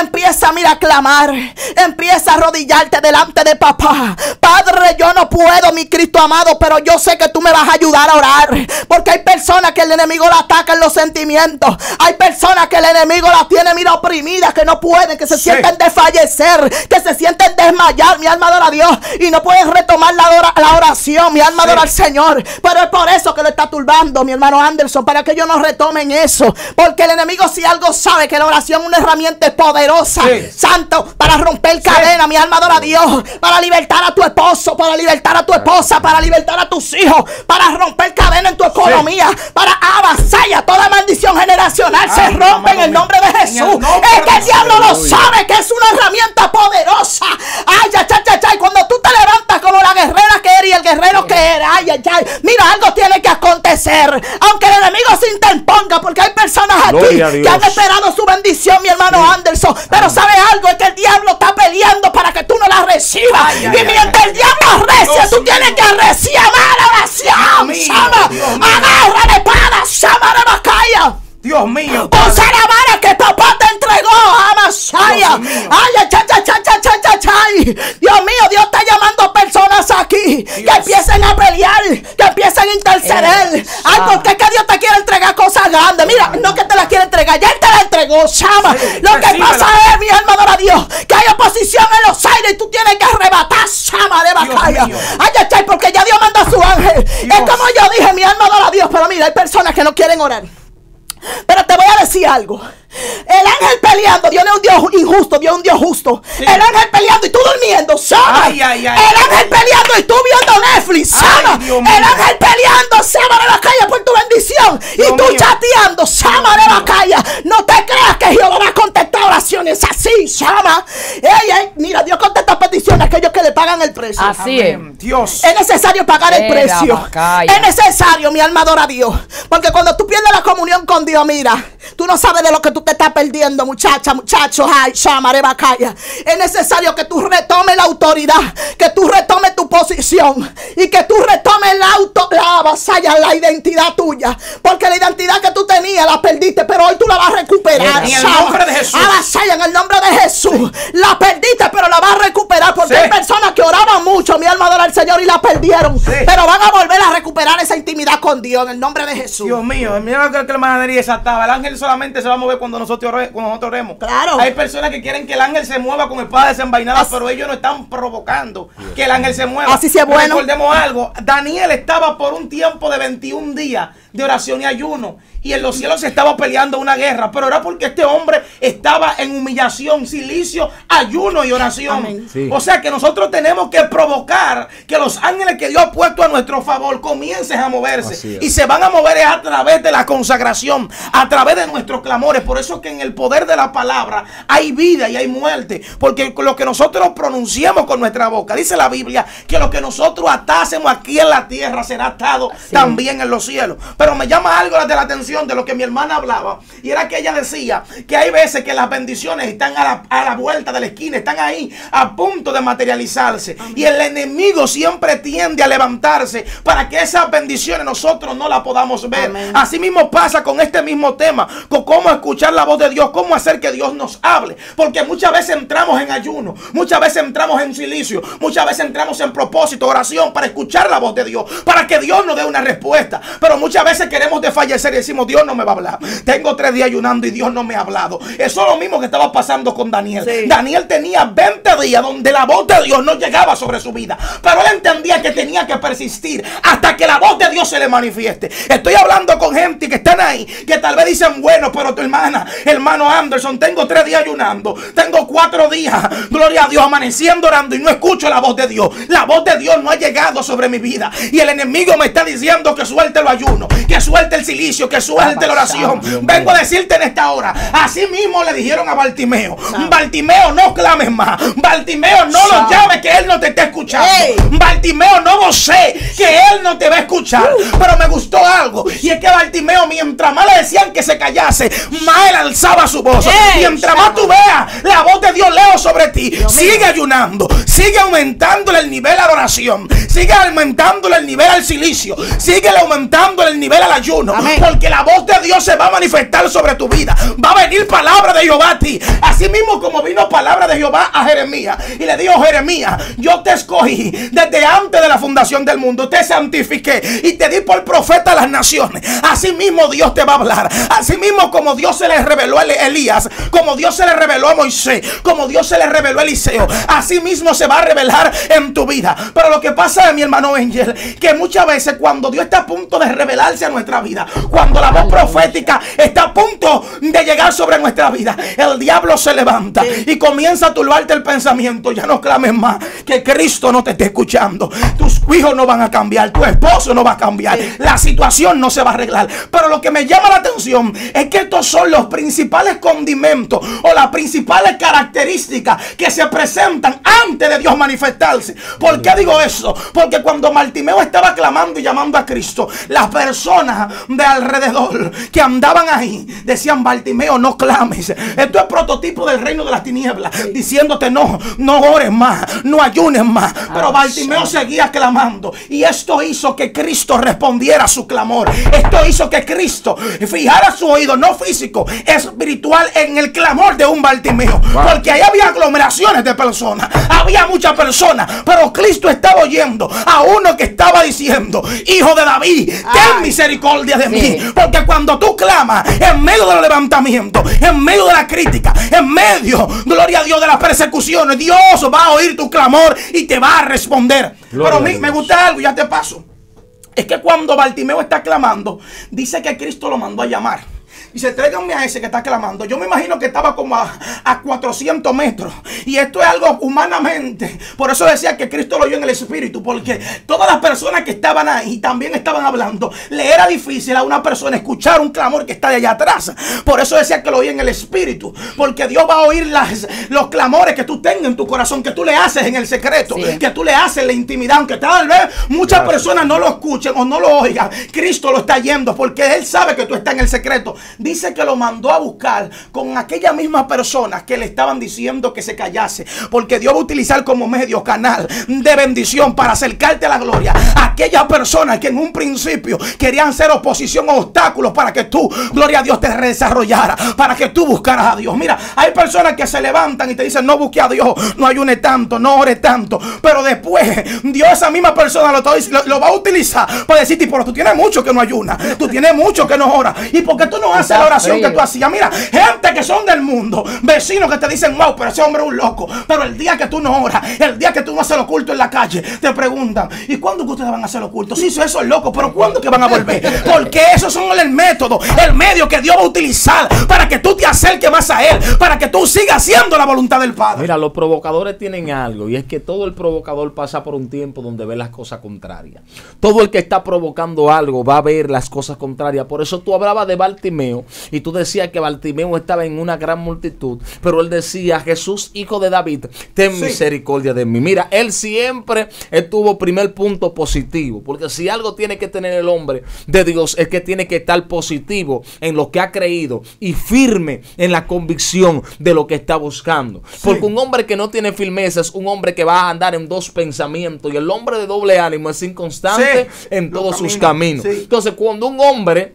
Empieza, mira, a clamar. Empieza a arrodillarte delante de papá. Padre, yo no puedo, mi Cristo amado, pero yo sé que tú me vas a ayudar a orar. Porque hay personas que el enemigo la ataca en los sentimientos. Hay personas que el enemigo la tiene, mira, oprimidas, que no pueden, que se sienten desfallecer, que se sienten desmayar. Mi alma adora a Dios y no pueden retomar la oración. Mi alma adora al Señor. Pero es por eso que lo está turbando, mi hermano Anderson, para que ellos no retomen eso. Porque el enemigo, si algo sabe, que la oración es una herramienta poderosa, santo, para romper cadena. Mi alma adora a Dios, para libertar a tu esposo, para libertar a tu esposa, para libertar a tus hijos, para romper cadena en tu economía, para avasalla toda maldición generacional. Se rompe en el nombre de Jesús. Es que el diablo lo sabe, que es una herramienta poderosa. Ay, ya, ya, ya, ya. Cuando tú te levantas como la guerrera que eres y el guerrero que eres, ay, ya, ya. Mira, algo tiene que acontecer, aunque el enemigo se interponga, porque hay personas aquí que han esperado su bendición, mi hermano Anderson. Pero ¿sabe algo? Es que el diablo está peleando para que tú no la recibas. Y mientras el diablo arrecia, tú tienes que arreciar la oración. Agarra la espada, llama la bacalla. Dios mío. Usa la vara que papá te entregó, Amasaya. Ay, cha, cha, cha, cha, cha, cha. Dios mío, Dios está llamando a personas aquí que empiecen a pelear, que empiecen a interceder. Ay, porque es que Dios te quiere entregar cosas grandes. Mira, no que te las quiere entregar, ya Él te las entregó, Shama. Lo que pasa es, mi alma adora a Dios, que hay oposición en los aires y tú tienes que arrebatar, Shama de batalla. Ay, ay, porque ya Dios manda a su ángel. Es como yo dije, mi alma adora a Dios. Pero mira, hay personas que no quieren orar. Pero te voy a decir algo. El ángel peleando, Dios no es un Dios injusto, Dios es un Dios justo. El ángel peleando y tú durmiendo, Sama. El ángel peleando y tú viendo Netflix, Sama. El ángel peleando, Sama de la calle, por tu bendición. Y tú chateando, Sama de la calle. No te creas que Jehová va a contestar oraciones así, Sama. Mira, Dios contesta peticiones a aquellos que le pagan el precio. Así es. Dios. Es necesario pagar el precio. Es necesario, mi alma adora a Dios. Porque cuando tú pierdes la comunión con Dios, mira, tú no sabes de lo que tú te estás perdiendo, muchacha, muchachos. Ay, chamare bacaya. Es necesario que tú retomes la autoridad, que tú retomes tu posición y que tú retomes la vasalla, la identidad tuya, porque la identidad que tú tenías la perdiste, pero hoy tú la vas a recuperar. En el nombre de Jesús. Vasalla, en el nombre de Jesús. La perdiste, pero la vas a recuperar, porque hay personas que oraban mucho, mi alma adora al Señor, y la perdieron, pero van a volver a recuperar esa intimidad con Dios en el nombre de Jesús. Dios mío, mira lo que la manadería desataba. El ángel solamente se va a mover cuando nosotros oremos. Claro. Hay personas que quieren que el ángel se mueva con espadas desenvainadas, pero ellos no están provocando que el ángel se mueva. Así se bueno. Recordemos algo. Daniel estaba por un tiempo de 21 días de oración y ayuno, y en los cielos se estaba peleando una guerra, pero era porque este hombre estaba en humillación, silicio, ayuno y oración. O sea que nosotros tenemos que provocar que los ángeles que Dios ha puesto a nuestro favor comiencen a moverse, y se van a mover a través de la consagración, a través de nuestros clamores. Por eso es que en el poder de la palabra hay vida y hay muerte, porque lo que nosotros pronunciamos con nuestra boca, dice la Biblia, que lo que nosotros atásemos aquí en la tierra será atado también en los cielos. Pero me llama algo de la atención de lo que mi hermana hablaba, y era que ella decía que hay veces que las bendiciones están a la vuelta de la esquina, están ahí a punto de materializarse. Amén. Y el enemigo siempre tiende a levantarse para que esas bendiciones nosotros no las podamos ver. Amén. Así mismo pasa con este mismo tema, con cómo escuchar la voz de Dios, cómo hacer que Dios nos hable, porque muchas veces entramos en ayuno, muchas veces entramos en silicio, muchas veces entramos en propósito, oración, para escuchar la voz de Dios, para que Dios nos dé una respuesta, pero muchas veces queremos desfallecer y decimos: Dios no me va a hablar, tengo 3 días ayunando y Dios no me ha hablado. Eso es lo mismo que estaba pasando con Daniel. Daniel tenía 20 días donde la voz de Dios no llegaba sobre su vida, pero él entendía que tenía que persistir hasta que la voz de Dios se le manifieste. Estoy hablando con gente que están ahí, que tal vez dicen: bueno, pero tu hermano Anderson, tengo 3 días ayunando, tengo 4 días, gloria a Dios, amaneciendo orando, y no escucho la voz de Dios. La voz de Dios no ha llegado sobre mi vida, y el enemigo me está diciendo que suelte el ayuno, que suelte el silicio, que suelte la oración. Vengo a decirte en esta hora, así mismo le dijeron a Bartimeo: Bartimeo, no clames más. Bartimeo, Bartimeo, no lo llame que él no te está escuchando. Bartimeo, no vocé que él no te va a escuchar. Pero me gustó algo, y es que Bartimeo, mientras más le decían que se callase, más él alzaba su voz. Mientras más tú veas la voz de Dios leo sobre ti, sigue ayunando, sigue aumentándole el nivel a la oración, sigue aumentándole el nivel al silicio, sigue aumentando el nivel al ayuno. Porque la voz de Dios se va a manifestar sobre tu vida. Va a venir palabra de Jehová a ti, así mismo como vino palabra de Jehová a Jeremías y le dijo: Jeremías, yo te escogí desde antes de la fundación del mundo, te santifiqué y te di por profeta a las naciones. Así mismo Dios te va a hablar, así mismo como Dios se le reveló a Elías, como Dios se le reveló a Moisés, como Dios se le reveló a Eliseo, así mismo se va a revelar en tu vida. Pero lo que pasa, mi hermano Ángel, que muchas veces cuando Dios está a punto de revelarse a nuestra vida, cuando la voz profética está a punto de llegar sobre nuestra vida, el diablo se levanta y comienza a turbarte el pensamiento. Ya no clames más, que Cristo no te esté escuchando, tus hijos no van a cambiar, tu esposo no va a cambiar, la situación no se va a arreglar. Pero lo que me llama la atención es que estos son los principales condimentos o las principales características que se presentan antes de Dios manifestarse. ¿Por qué digo eso? Porque cuando Bartimeo estaba clamando y llamando a Cristo, las personas de alrededor que andaban ahí decían: Bartimeo, no clames. Esto es prototipo del reino de las tinieblas, diciéndote: no ores más, no ayunes más. Pero Bartimeo seguía clamando, y esto hizo que Cristo respondiera a su clamor. Esto hizo que Cristo fijara su oído, no físico, espiritual, en el clamor de un Bartimeo. Porque ahí había aglomeraciones de personas, había muchas personas, pero Cristo estaba oyendo a uno que estaba diciendo: Hijo de David, ten misericordia de mí. Porque cuando tú clamas en medio del levantamiento, en medio de la crítica, en medio, gloria a Dios, de las persecuciones, Dios va a oír tu clamor y te va a responder. Gloria. Pero a mí me gusta algo, ya te paso. Es que cuando Bartimeo está clamando, dice que Cristo lo mandó a llamar. Dice: tráiganme a ese que está clamando. Yo me imagino que estaba como a 400 metros. Y esto es algo humanamente. Por eso decía que Cristo lo oyó en el espíritu. Porque todas las personas que estaban ahí también estaban hablando. Le era difícil a una persona escuchar un clamor que está de allá atrás. Por eso decía que lo oía en el espíritu. Porque Dios va a oír los clamores que tú tengas en tu corazón, que tú le haces en el secreto, que tú le haces en la intimidad. Aunque tal vez muchas personas no lo escuchen o no lo oigan, Cristo lo está yendo, porque Él sabe que tú estás en el secreto. Dice que lo mandó a buscar con aquella misma persona que le estaban diciendo que se callase. Porque Dios va a utilizar como medio, canal de bendición para acercarte a la gloria. Aquellas personas que en un principio querían ser oposición o obstáculos para que tú, gloria a Dios, te desarrollara, para que tú buscaras a Dios. Mira, hay personas que se levantan y te dicen: no busque a Dios, no ayune tanto, no ore tanto. Pero después Dios, esa misma persona lo va a utilizar para decirte: pero tú tienes mucho que no ayunas, tú tienes mucho que no oras, ¿y por qué tú no haces la oración que tú hacías? Mira, gente que son del mundo, vecinos que te dicen: wow, pero ese hombre es un loco. Pero el día que tú no oras, el día que tú no haces lo oculto en la calle, te preguntan: ¿y cuándo que ustedes van a hacer lo oculto? Sí, eso es loco, pero ¿cuándo que van a volver? Porque esos son el método, el medio que Dios va a utilizar para que tú te acerques más a Él, para que tú sigas haciendo la voluntad del Padre. Mira, los provocadores tienen algo, y es que todo el provocador pasa por un tiempo donde ve las cosas contrarias. Todo el que está provocando algo va a ver las cosas contrarias. Por eso tú hablabas de Bartimeo, y tú decías que Bartimeo estaba en una gran multitud, pero él decía: Jesús, hijo de David, ten misericordia de mí. Mira, él siempre estuvo primer punto positivo, porque si algo tiene que tener el hombre de Dios es que tiene que estar positivo en lo que ha creído y firme en la convicción de lo que está buscando. Porque un hombre que no tiene firmeza es un hombre que va a andar en dos pensamientos, y el hombre de doble ánimo es inconstante en todos sus caminos. Entonces, cuando un hombre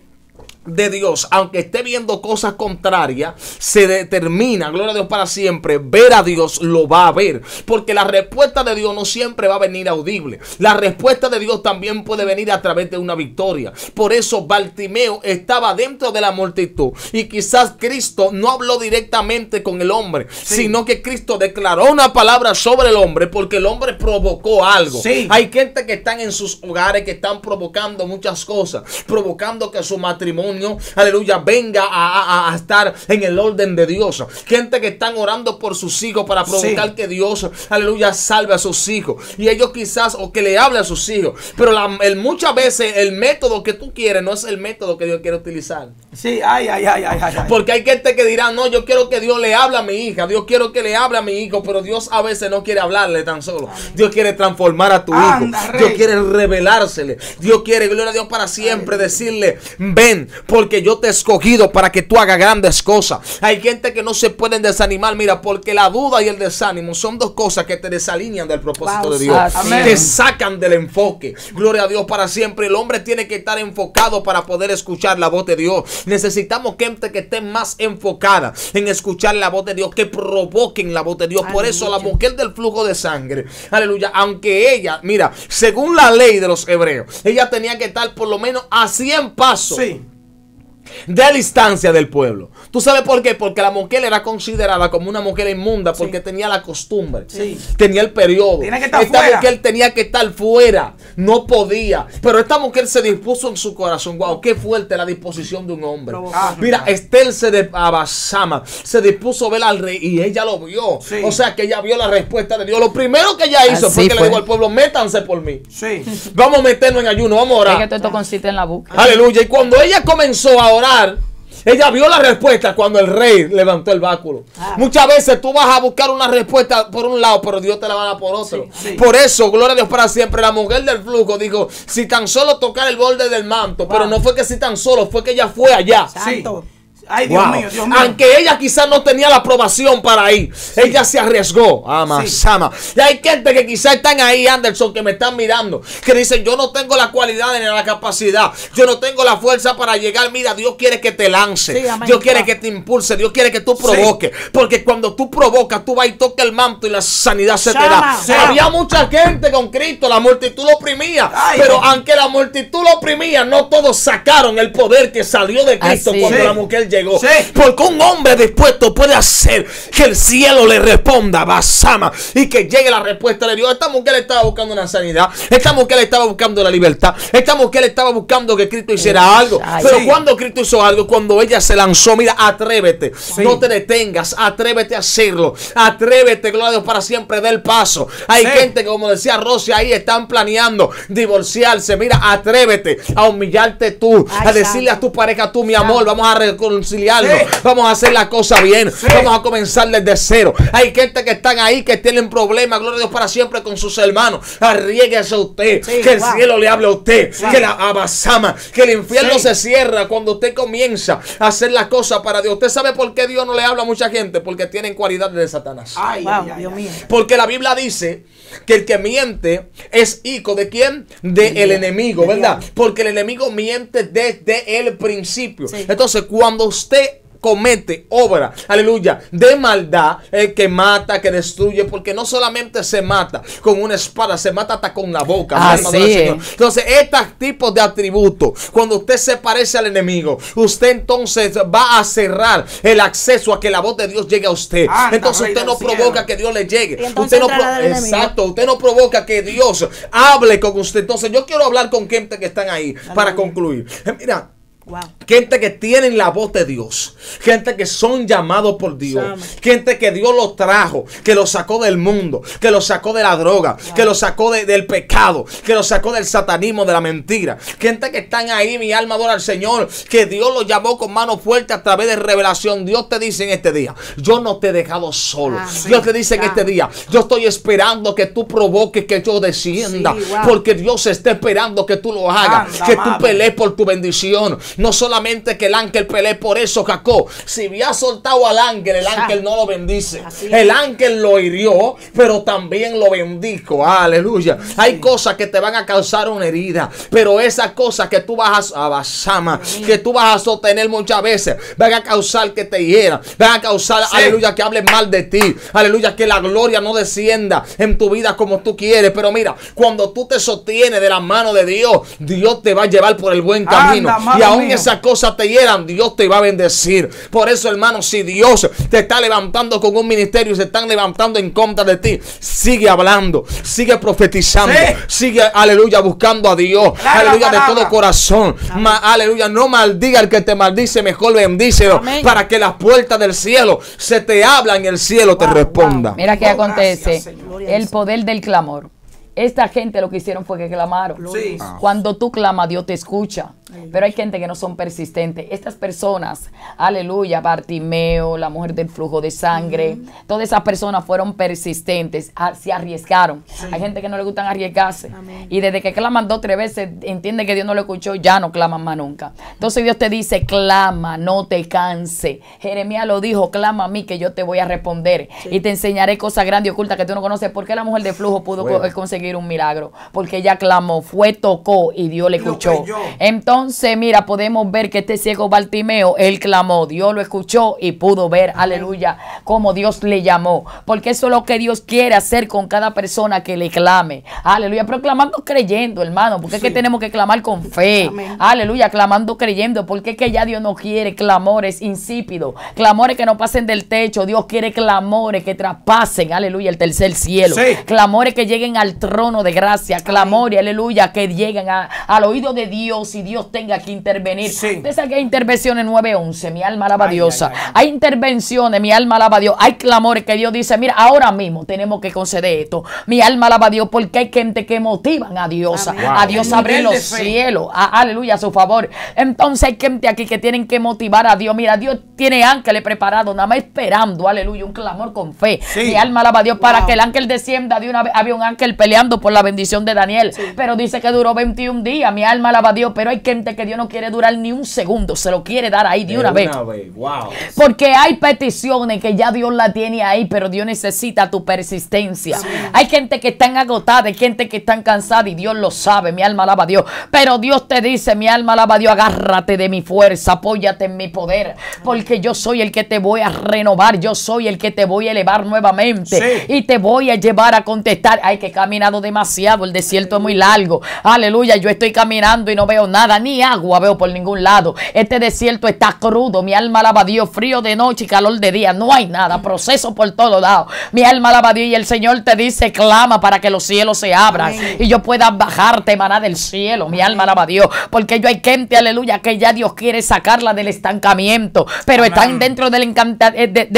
de Dios, aunque esté viendo cosas contrarias, se determina, gloria a Dios, para siempre ver a Dios, lo va a ver, porque la respuesta de Dios no siempre va a venir audible. La respuesta de Dios también puede venir a través de una victoria. Por eso Bartimeo estaba dentro de la multitud, y quizás Cristo no habló directamente con el hombre, sino que Cristo declaró una palabra sobre el hombre, porque el hombre provocó algo. Hay gente que están en sus hogares, que están provocando muchas cosas, provocando que su matrimonio matrimonio, aleluya, venga a estar en el orden de Dios. Gente que están orando por sus hijos para provocar que Dios, aleluya, salve a sus hijos. Y ellos quizás, o que le hable a sus hijos. Pero muchas veces el método que tú quieres no es el método que Dios quiere utilizar. Sí, porque hay gente que dirá, no, yo quiero que Dios le hable a mi hija, Dios quiero que le hable a mi hijo, pero Dios a veces no quiere hablarle tan solo. Dios quiere transformar a tu hijo. Dios quiere revelársele. Dios quiere, gloria a Dios para siempre, decirle, ven, porque yo te he escogido para que tú hagas grandes cosas. Hay gente que no se pueden desanimar, mira, porque la duda y el desánimo son dos cosas que te desalinean del propósito de Dios. Te sacan del enfoque. Gloria a Dios para siempre. El hombre tiene que estar enfocado para poder escuchar la voz de Dios. Necesitamos gente que esté más enfocada en escuchar la voz de Dios, que provoquen la voz de Dios. Por eso la mujer del flujo de sangre, aleluya, aunque ella, mira, según la ley de los hebreos, ella tenía que estar por lo menos a 100 pasos de distancia del pueblo. ¿Tú sabes por qué? Porque la mujer era considerada como una mujer inmunda porque tenía la costumbre, tenía el periodo. Esta mujer tenía que estar fuera, no podía. Pero esta mujer se dispuso en su corazón. Wow, qué fuerte la disposición de un hombre. Mira, Esther se dispuso a ver al rey y ella lo vio. O sea que ella vio la respuesta de Dios. Lo primero que ella hizo fue que le dijo al pueblo, métanse por mí. Vamos a meternos en ayuno, vamos a orar. Es que esto consiste en la búsqueda. Aleluya. Y cuando ella comenzó a orar, ella vio la respuesta cuando el rey levantó el báculo. Muchas veces tú vas a buscar una respuesta por un lado, pero Dios te la va a dar por otro. Por eso, gloria a Dios para siempre, la mujer del flujo dijo, si tan solo tocar el borde del manto, pero no fue que si tan solo, fue que ella fue allá. Ay, Dios mío, Dios mío. Aunque ella quizás no tenía la aprobación para ir, ella se arriesgó. Y hay gente que quizás están ahí, Anderson, que me están mirando, que dicen, yo no tengo la cualidad ni la capacidad, yo no tengo la fuerza para llegar. Mira, Dios quiere que te lance, Dios quiere que te impulse, Dios quiere que tú provoques, porque cuando tú provocas, tú vas y tocas el manto y la sanidad se te da. Había mucha gente con Cristo, la multitud lo oprimía, pero aunque la multitud lo oprimía, no todos sacaron el poder que salió de Cristo cuando la mujer llegó. Porque un hombre dispuesto puede hacer que el cielo le responda, Basama, y que llegue la respuesta de Dios. Esta mujer estaba buscando una sanidad, esta mujer estaba buscando la libertad, esta mujer estaba buscando que Cristo hiciera algo. Pero cuando Cristo hizo algo, cuando ella se lanzó, mira, atrévete, no te detengas, atrévete a hacerlo, atrévete, gloria a Dios para siempre, del paso. Hay gente que, como decía Rosy, ahí están planeando divorciarse. Mira, atrévete a humillarte tú, a decirle a tu pareja, tú, mi amor, vamos a reconocer, vamos a hacer la cosa bien, vamos a comenzar desde cero. Hay gente que están ahí que tienen problemas, gloria a Dios para siempre, con sus hermanos. Arriéguese a usted, que el cielo le hable a usted, que la abasama, que el infierno se cierra cuando usted comienza a hacer la cosa para Dios. ¿Usted sabe por qué Dios no le habla a mucha gente? Porque tienen cualidades de Satanás. Porque la Biblia dice que el que miente es hijo de quién, de el enemigo, ¿verdad? Porque el enemigo miente desde el principio. Entonces, cuando usted comete obra, aleluya, de maldad, el que mata, que destruye, porque no solamente se mata con una espada, se mata hasta con la boca. Entonces, estos tipos de atributos, cuando usted se parece al enemigo, usted entonces va a cerrar el acceso a que la voz de Dios llegue a usted. Entonces usted no provoca que Dios le llegue. Usted no, usted no provoca que Dios hable con usted. Entonces yo quiero hablar con gente que están ahí para concluir. Mira, gente que tienen la voz de Dios, gente que son llamados por Dios, gente que Dios los trajo, que los sacó del mundo, que los sacó de la droga, que los sacó del pecado, que los sacó del satanismo, de la mentira. Gente que están ahí, mi alma adora al Señor, que Dios los llamó con mano fuerte a través de revelación. Dios te dice en este día, yo no te he dejado solo. Dios te dice en este día, yo estoy esperando que tú provoques, que yo descienda, porque Dios está esperando que tú lo hagas, que tú pelees por tu bendición. No solamente que el ángel pelee por eso, Jacob. Si había soltado al ángel, el ángel no lo bendice. El ángel lo hirió, pero también lo bendijo. Aleluya. Hay cosas que te van a causar una herida, pero esas cosas que tú vas a que tú vas a sostener muchas veces, van a causar que te hieran, van a causar, aleluya, que hablen mal de ti. Aleluya, que la gloria no descienda en tu vida como tú quieres. Pero mira, cuando tú te sostienes de la mano de Dios, Dios te va a llevar por el buen camino. Y aún aún esas cosas te hieran, Dios te va a bendecir. Por eso, hermano, si Dios te está levantando con un ministerio y se están levantando en contra de ti, sigue hablando, sigue profetizando, sigue, aleluya, buscando a Dios, aleluya, de todo corazón. Aleluya, no maldiga al que te maldice, mejor bendícelo, para que las puertas del cielo se te hablan y el cielo te responda. Mira qué acontece, el poder del clamor. Esta gente lo que hicieron fue que clamaron. Sí. Cuando tú clamas, Dios te escucha. Pero hay gente que no son persistentes. Estas personas, aleluya, Bartimeo, la mujer del flujo de sangre, todas esas personas fueron persistentes, se arriesgaron. Hay gente que no le gustan arriesgarse. Y desde que claman 2 o 3 veces, entiende que Dios no lo escuchó, ya no claman más nunca. Entonces Dios te dice, clama, no te canse. Jeremías lo dijo, clama a mí que yo te voy a responder. Y te enseñaré cosas grandes y ocultas que tú no conoces. ¿Por qué la mujer de flujo pudo conseguir un milagro? Porque ella clamó, fue, tocó y Dios le escuchó. Entonces, mira, podemos ver que este ciego Bartimeo, él clamó, Dios lo escuchó y pudo ver, aleluya, como Dios le llamó. Porque eso es lo que Dios quiere hacer con cada persona que le clame. Aleluya, pero clamando creyendo, hermano, porque es que tenemos que clamar con fe. Aleluya, clamando creyendo, porque es que ya Dios no quiere clamores insípidos, clamores que no pasen del techo. Dios quiere clamores que traspasen, aleluya, el tercer cielo. Clamores que lleguen al trono de gracia, clamores, aleluya, que lleguen al oído de Dios y Dios tenga que intervenir. Usted sabe que hay intervenciones 911, mi alma alaba a Dios. Hay intervenciones, mi alma alaba a Dios. Hay clamores que Dios dice, mira, ahora mismo tenemos que conceder esto. Mi alma alaba a Dios, porque hay gente que motivan a Dios. A Dios abre los cielos. Aleluya, a su favor. Entonces hay gente aquí que tienen que motivar a Dios. Mira, Dios tiene ángeles preparados, nada más esperando, aleluya, un clamor con fe. Mi alma alaba a Dios, para que el ángel descienda de una vez. Había un ángel peleando por la bendición de Daniel, pero dice que duró 21 días. Mi alma alaba a Dios, pero hay gente que Dios no quiere durar ni un segundo, se lo quiere dar ahí de una vez. Wow. Porque hay peticiones que ya Dios la tiene ahí, pero Dios necesita tu persistencia. Hay gente que están agotada, hay gente que están cansada y Dios lo sabe, mi alma alaba a Dios. Pero Dios te dice, mi alma alaba a Dios, agárrate de mi fuerza, apóyate en mi poder, porque yo soy el que te voy a renovar, yo soy el que te voy a elevar nuevamente y te voy a llevar a contestar. Ay, que he caminado demasiado, el desierto es muy largo, aleluya, yo estoy caminando y no veo nada, ni agua veo por ningún lado. Este desierto está crudo, mi alma alaba a Dios, frío de noche y calor de día, no hay nada, proceso por todos lados, mi alma alaba a Dios. Y el Señor te dice, clama para que los cielos se abran y yo pueda bajarte maná del cielo, mi alma alaba a Dios, porque yo hay gente, aleluya, que ya Dios quiere sacarla del estancamiento, pero están dentro del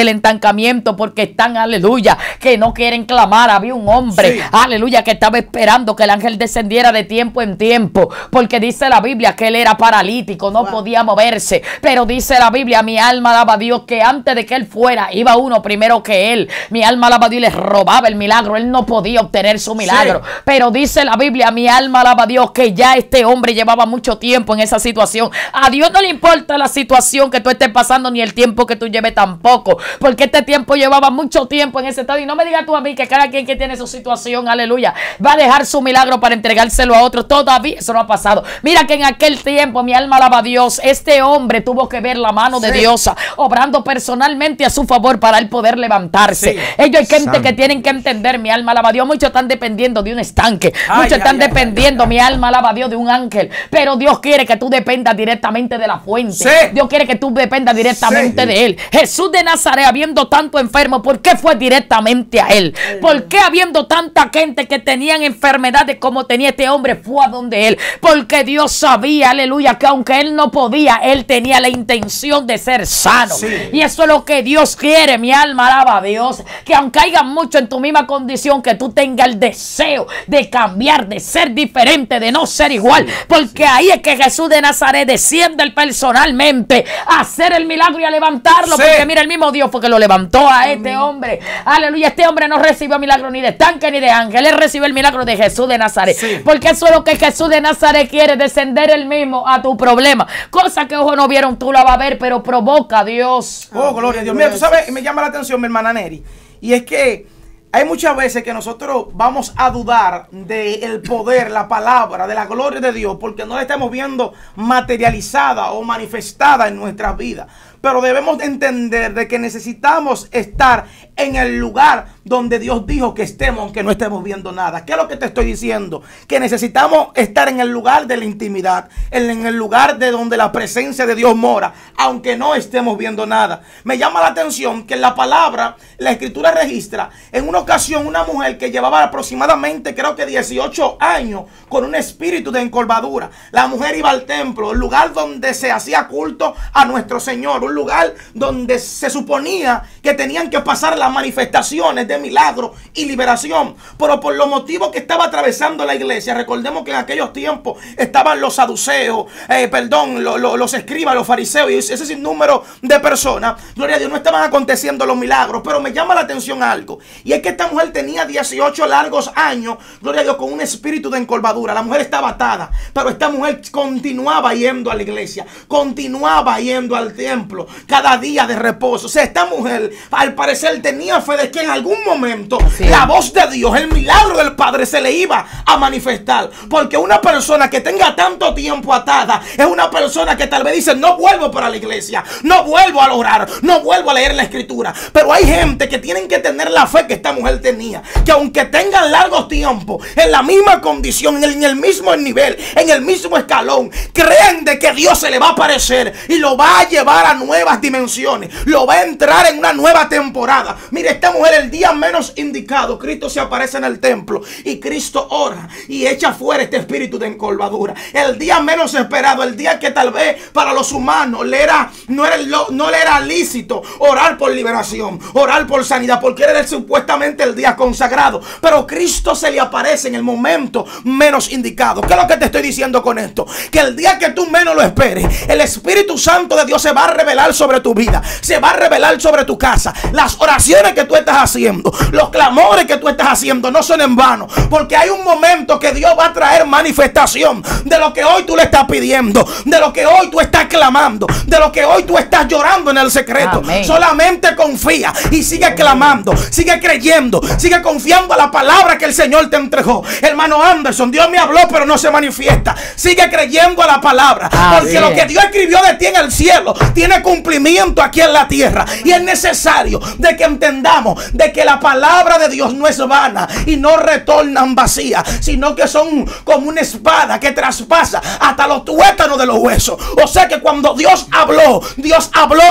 estancamiento porque están, aleluya, que no quieren clamar. Había un hombre, aleluya, que estaba esperando que el ángel descendiera de tiempo en tiempo, porque dice la Biblia que él era paralítico, no podía moverse, pero dice la Biblia, mi alma alaba a Dios, que antes de que él fuera, iba uno primero que él, mi alma alaba a Dios, y le robaba el milagro, él no podía obtener su milagro, pero dice la Biblia, mi alma alaba a Dios, que ya este hombre llevaba mucho tiempo en esa situación. A Dios no le importa la situación que tú estés pasando, ni el tiempo que tú lleves tampoco, porque este tiempo llevaba mucho tiempo en ese estado. Y no me digas tú a mí que cada quien que tiene su situación, aleluya, va a dejar su milagro para entregárselo a otro. Todavía eso no ha pasado. Mira que en aquel tiempo, mi alma alaba a Dios, este hombre tuvo que ver la mano de Dios obrando personalmente a su favor para él poder levantarse. Ellos hay gente que tienen que entender, mi alma alaba a Dios. Muchos están dependiendo de un estanque, muchos están dependiendo, mi alma alaba a Dios, de un ángel, pero Dios quiere que tú dependas directamente de la fuente. Dios quiere que tú dependas directamente de él. Jesús de Nazaret, habiendo tanto enfermo, ¿por qué fue directamente a él? ¿Por qué habiendo tanta gente que tenían enfermedades como tenía este hombre, fue a donde él? Porque Dios sabía, aleluya, que aunque él no podía, él tenía la intención de ser sano. Y eso es lo que Dios quiere, mi alma alaba a Dios, que aunque hayan mucho en tu misma condición, que tú tengas el deseo de cambiar, de ser diferente, de no ser igual, porque ahí es que Jesús de Nazaret desciende él personalmente a hacer el milagro y a levantarlo, porque mira, el mismo Dios porque lo levantó a este hombre, aleluya. Este hombre no recibió milagro ni de tanque ni de ángel, él recibió el milagro de Jesús de Nazaret, porque eso es lo que Jesús de Nazaret quiere, descender el mismo a tu problema. Cosa que ojo no vieron, tú la vas a ver, pero provoca a Dios. Oh, gloria a Dios. Mira, tú sabes, me llama la atención, mi hermana Nery, y es que hay muchas veces que nosotros vamos a dudar del poder, la palabra, de la gloria de Dios, porque no la estamos viendo materializada o manifestada en nuestras vidas. Pero debemos entender de que necesitamos estar en el lugar donde Dios dijo que estemos, aunque no estemos viendo nada. ¿Qué es lo que te estoy diciendo? Que necesitamos estar en el lugar de la intimidad, en el lugar de donde la presencia de Dios mora, aunque no estemos viendo nada. Me llama la atención que en la palabra, la escritura registra en una ocasión una mujer que llevaba aproximadamente, creo que 18 años, con un espíritu de encorvadura. La mujer iba al templo, el lugar donde se hacía culto a nuestro Señor, un lugar donde se suponía que tenían que pasar las manifestaciones de milagro y liberación. Pero por los motivos que estaba atravesando la iglesia, recordemos que en aquellos tiempos estaban los saduceos, los escribas, los fariseos y ese sinnúmero de personas. Gloria a Dios, no estaban aconteciendo los milagros. Pero me llama la atención algo, y es que esta mujer tenía 18 largos años, gloria a Dios, con un espíritu de encorvadura. La mujer estaba atada, pero esta mujer continuaba yendo a la iglesia, continuaba yendo al templo cada día de reposo. O sea, esta mujer al parecer tenía fe de que en algún momento la voz de Dios, el milagro del Padre se le iba a manifestar. Porque una persona que tenga tanto tiempo atada es una persona que tal vez dice: no vuelvo para la iglesia, no vuelvo a orar, no vuelvo a leer la escritura. Pero hay gente que tienen que tener la fe que esta mujer tenía, que aunque tengan largos tiempos en la misma condición, en el mismo nivel, en el mismo escalón, creen de que Dios se le va a aparecer y lo va a llevar a nuevas dimensiones, lo va a entrar en una nueva temporada. Mire, esta mujer, el día menos indicado, Cristo se aparece en el templo y Cristo ora y echa fuera este espíritu de encorvadura. El día menos esperado, el día que tal vez para los humanos no le era lícito orar por liberación, orar por sanidad, porque era supuestamente el día consagrado, pero Cristo se le aparece en el momento menos indicado. ¿Qué es lo que te estoy diciendo con esto? Que el día que tú menos lo esperes, el Espíritu Santo de Dios se va a revelar sobre tu vida, se va a revelar sobre tu casa. Las oraciones que tú estás haciendo, los clamores que tú estás haciendo no son en vano, porque hay un momento que Dios va a traer manifestación de lo que hoy tú le estás pidiendo, de lo que hoy tú estás clamando, de lo que hoy tú estás llorando en el secreto. Amén. Solamente confía y sigue clamando, sigue creyendo, sigue confiando a la palabra que el Señor te entregó. Hermano Anderson, Dios me habló pero no se manifiesta. Sigue creyendo a la palabra, porque lo que Dios escribió de ti en el cielo tiene cumplimiento aquí en la tierra. Y es necesario de que entendamos de que la palabra de Dios no es vana y no retornan vacía, sino que son como una espada que traspasa hasta los tuétanos de los huesos. O sea que cuando Dios habló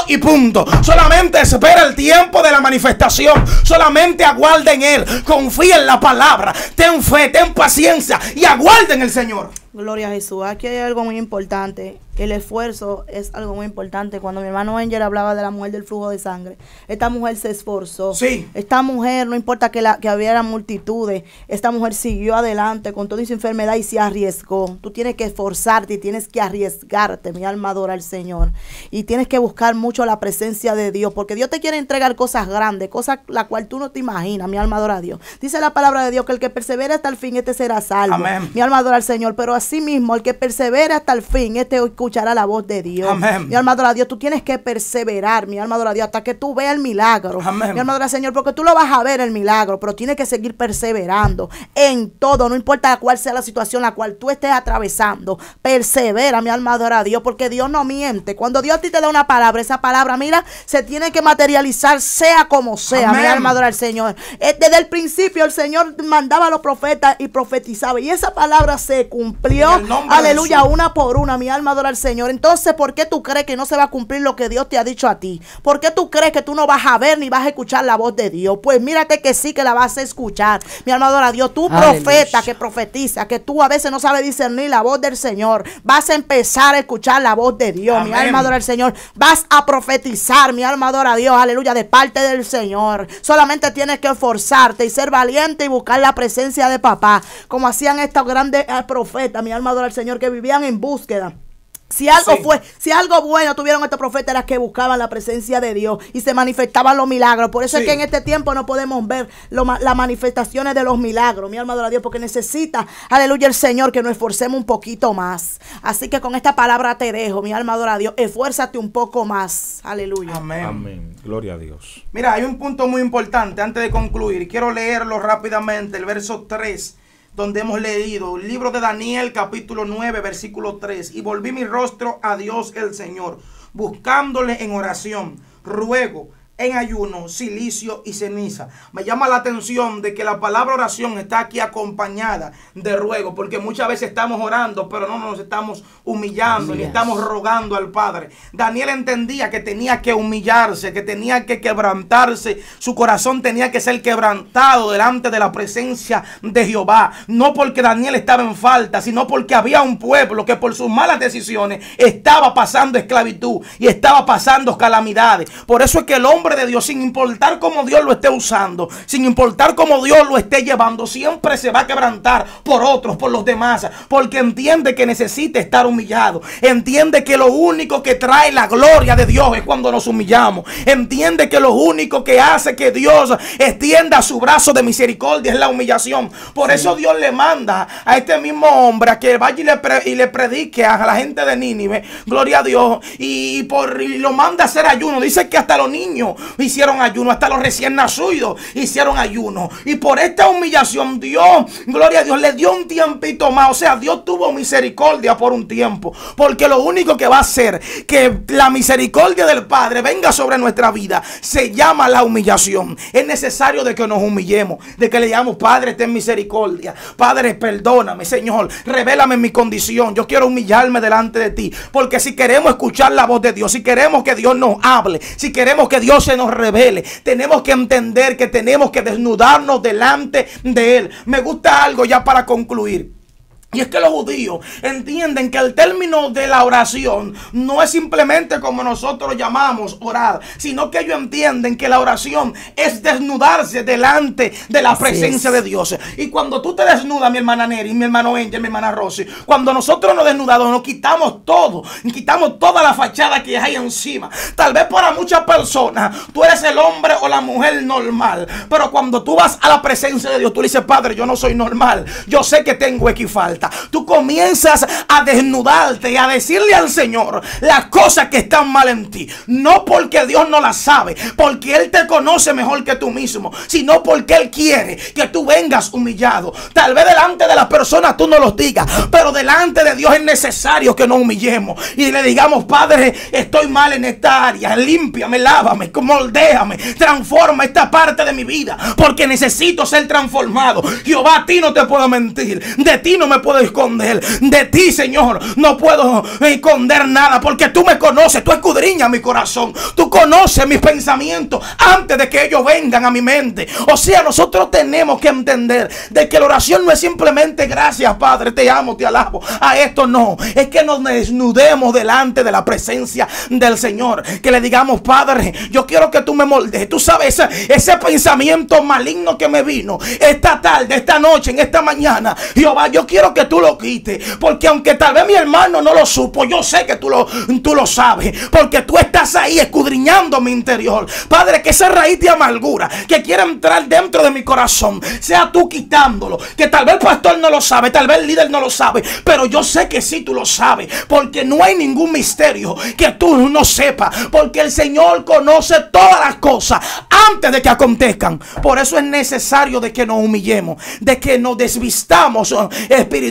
y punto. Solamente espera el tiempo de la manifestación, solamente aguarda en Él, confía en la palabra, ten fe, ten paciencia y aguarda en el Señor. Gloria a Jesús. Aquí hay algo muy importante. El esfuerzo es algo muy importante. Cuando mi hermano Angel hablaba de la mujer del flujo de sangre, esta mujer se esforzó. Sí. Esta mujer, no importa que hubiera multitudes, esta mujer siguió adelante con toda su enfermedad y se arriesgó. Tú tienes que esforzarte y tienes que arriesgarte, mi alma adora al Señor. Y tienes que buscar mucho la presencia de Dios, porque Dios te quiere entregar cosas grandes, cosas las cuales tú no te imaginas, mi alma adora a Dios. Dice la palabra de Dios que el que persevera hasta el fin, este será salvo. Amén. Mi alma adora al Señor, pero así mismo el que persevera hasta el fin, este escuchará la voz de Dios. Amén. Mi alma adora a Dios, tú tienes que perseverar, mi alma adora a Dios, hasta que tú veas el milagro. Amén. Mi alma adora al Señor, porque tú lo vas a ver el milagro, pero tienes que seguir perseverando en todo, no importa cuál sea la situación la cual tú estés atravesando. Persevera, mi alma adora a Dios, porque Dios no miente. Cuando Dios a ti te da una palabra, esa palabra, mira, se tiene que materializar sea como sea. Amén. Mi alma adora al Señor. Desde el principio el Señor mandaba a los profetas y profetizaba, y esa palabra se cumplió, aleluya, una por una, mi alma adora al Señor. Entonces, ¿por qué tú crees que no se va a cumplir lo que Dios te ha dicho a ti? ¿Por qué tú crees que tú no vas a ver ni vas a escuchar la voz de Dios? Pues mírate que sí, que la vas a escuchar, mi alma adora a Dios. Tú, profeta que profetiza, que tú a veces no sabes discernir la voz del Señor, vas a empezar a escuchar la voz de Dios. Amén. Mi alma adora al Señor, vas a profetizar, mi alma adora a Dios, aleluya, de parte del Señor. Solamente tienes que esforzarte y ser valiente y buscar la presencia de papá, como hacían estos grandes profetas, mi alma adora al Señor, que vivían en búsqueda. Si algo bueno tuvieron estos profetas, era que buscaban la presencia de Dios y se manifestaban los milagros. Por eso es que en este tiempo no podemos ver las manifestaciones de los milagros, mi alma adora a Dios, porque necesita, aleluya, el Señor, que nos esforcemos un poquito más. Así que con esta palabra te dejo, mi alma adora a Dios, esfuérzate un poco más, aleluya. Amén. Amén. Gloria a Dios. Mira, hay un punto muy importante antes de concluir, quiero leerlo rápidamente, el verso 3. Donde hemos leído el libro de Daniel capítulo 9 versículo 3. Y volví mi rostro a Dios el Señor, buscándole en oración, ruego, en ayuno, cilicio y ceniza. Me llama la atención de que la palabra oración está aquí acompañada de ruego, porque muchas veces estamos orando, pero no nos estamos humillando, ni estamos rogando al Padre. Daniel entendía que tenía que humillarse, que tenía que quebrantarse, su corazón tenía que ser quebrantado delante de la presencia de Jehová. No porque Daniel estaba en falta, sino porque había un pueblo que por sus malas decisiones estaba pasando esclavitud y estaba pasando calamidades. Por eso es que el hombre de Dios, sin importar cómo Dios lo esté usando, sin importar cómo Dios lo esté llevando, siempre se va a quebrantar por otros, por los demás, porque entiende que necesita estar humillado, entiende que lo único que trae la gloria de Dios es cuando nos humillamos, entiende que lo único que hace que Dios extienda su brazo de misericordia es la humillación. Por eso Dios le manda a este mismo hombre a que vaya y le predique a la gente de Nínive, gloria a Dios, y lo manda a hacer ayuno. Dice que hasta los niños hicieron ayuno, hasta los recién nacidos hicieron ayuno, y por esta humillación Dios, gloria a Dios, le dio un tiempito más. O sea, Dios tuvo misericordia por un tiempo, porque lo único que va a hacer que la misericordia del Padre venga sobre nuestra vida se llama la humillación. Es necesario de que nos humillemos, de que le digamos: Padre, ten misericordia, Padre, perdóname, Señor, revélame mi condición, yo quiero humillarme delante de ti. Porque si queremos escuchar la voz de Dios, si queremos que Dios nos hable, si queremos que Dios se nos revele, tenemos que entender que tenemos que desnudarnos delante de Él. Me gusta algo ya para concluir. Y es que los judíos entienden que el término de la oración no es simplemente como nosotros llamamos orar, sino que ellos entienden que la oración es desnudarse delante de la presencia de Dios. Y cuando tú te desnudas, mi hermana Nery, mi hermano Angel, mi hermana Rosy, cuando nosotros nos desnudamos, nos quitamos todo, quitamos toda la fachada que hay encima. Tal vez para muchas personas tú eres el hombre o la mujer normal, pero cuando tú vas a la presencia de Dios, tú le dices: Padre, yo no soy normal, yo sé que tengo aquí falta. Tú comienzas a desnudarte y a decirle al Señor las cosas que están mal en ti. No porque Dios no las sabe, porque Él te conoce mejor que tú mismo, sino porque Él quiere que tú vengas humillado. Tal vez delante de las personas tú no los digas, pero delante de Dios es necesario que nos humillemos y le digamos: Padre, estoy mal en esta área, límpiame, lávame, moldéame, transforma esta parte de mi vida, porque necesito ser transformado. Jehová, a ti no te puedo mentir, de ti no me puedo esconder, de ti, Señor, no puedo esconder nada, porque tú me conoces, tú escudriñas mi corazón, tú conoces mis pensamientos antes de que ellos vengan a mi mente. O sea, nosotros tenemos que entender de que la oración no es simplemente gracias, Padre, te amo, te alabo. A esto no, es que nos desnudemos delante de la presencia del Señor, que le digamos: Padre, yo quiero que tú me moldes. Tú sabes ese pensamiento maligno que me vino esta tarde, esta noche, en esta mañana, Jehová, yo quiero que tú lo quites, porque aunque tal vez mi hermano no lo supo, yo sé que tú lo sabes, porque tú estás ahí escudriñando mi interior. Padre, que esa raíz de amargura que quiere entrar dentro de mi corazón, sea tú quitándolo. Que tal vez el pastor no lo sabe, tal vez el líder no lo sabe, pero yo sé que sí tú lo sabes, porque no hay ningún misterio que tú no sepas, porque el Señor conoce todas las cosas antes de que acontezcan. Por eso es necesario de que nos humillemos, de que nos desvistamos espiritualmente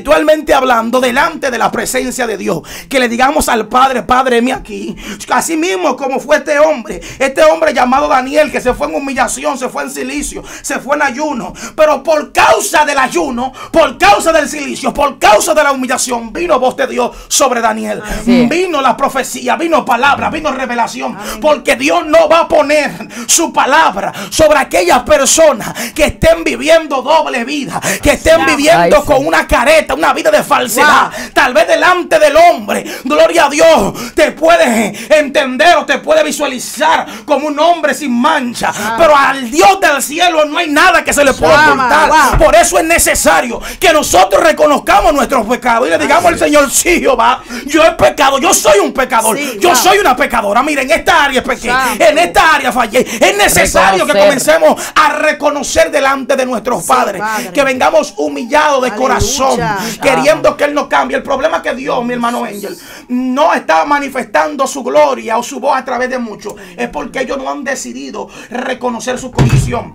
hablando delante de la presencia de Dios, que le digamos al Padre: Padre, heme aquí. Así mismo como fue este hombre llamado Daniel, que se fue en humillación, se fue en cilicio, se fue en ayuno, pero por causa del ayuno, por causa del cilicio, por causa de la humillación, vino voz de Dios sobre Daniel, vino la profecía, vino palabra, vino revelación. Porque Dios no va a poner su palabra sobre aquellas personas que estén viviendo doble vida, que estén viviendo con una careta, una vida de falsedad. Tal vez delante del hombre, gloria a Dios, te puedes entender o te puedes visualizar como un hombre sin mancha, pero al Dios del cielo no hay nada que se le pueda ocultar. Por eso es necesario que nosotros reconozcamos nuestros pecados y le digamos al Señor: sí, Jehová, yo he pecado, yo soy un pecador, yo soy una pecadora. Miren, en esta área pequé, en esta área fallé. Es necesario que comencemos a reconocer delante de nuestros padres, que vengamos humillados de corazón, queriendo que Él nos cambie. El problema es que Dios, mi hermano Ángel, no está manifestando su gloria o su voz a través de muchos, es porque ellos no han decidido reconocer su condición.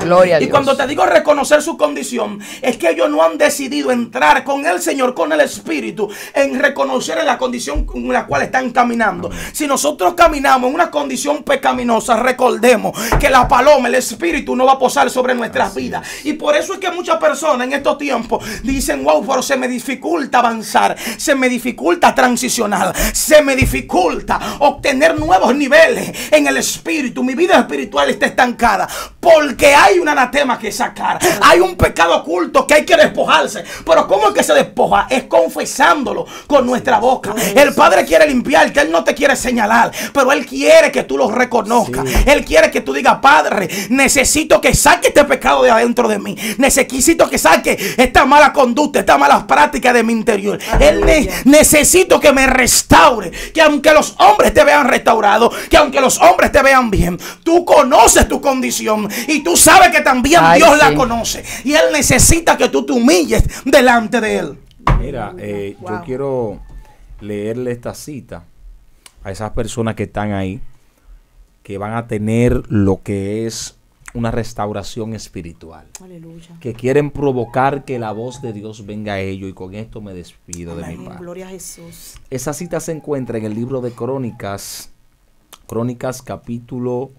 Gloria a Dios. Y cuando te digo reconocer su condición, es que ellos no han decidido entrar con el Señor, con el Espíritu, en reconocer la condición en la cual están caminando. Si nosotros caminamos en una condición pecaminosa, recordemos que la paloma, el Espíritu, no va a posar sobre nuestras vidas. Y por eso es que muchas personas en estos tiempos dicen: wow, pero se me dificulta avanzar, se me dificulta transicionar, se me dificulta obtener nuevos niveles en el Espíritu, mi vida espiritual está estancada. Porque hay un anatema que sacar, hay un pecado oculto que hay que despojarse. Pero ¿cómo es que se despoja? Es confesándolo con nuestra boca. El Padre quiere limpiarte, Él no te quiere señalar, pero Él quiere que tú lo reconozcas. Sí. Él quiere que tú digas: Padre, necesito que saque este pecado de adentro de mí, necesito que saque esta mala conducta, estas malas prácticas de mi interior. Él necesito que me restaure, que aunque los hombres te vean restaurado, que aunque los hombres te vean bien, tú conoces tu condición y tú sabes que también Dios la conoce, y Él necesita que tú te humilles delante de Él. Mira, yo quiero leerle esta cita a esas personas que están ahí, que van a tener lo que es una restauración espiritual. Aleluya. Que quieren provocar que la voz de Dios venga a ellos. Y con esto me despido de mi Padre. Gloria a Jesús. Esa cita se encuentra en el libro de Crónicas, capítulo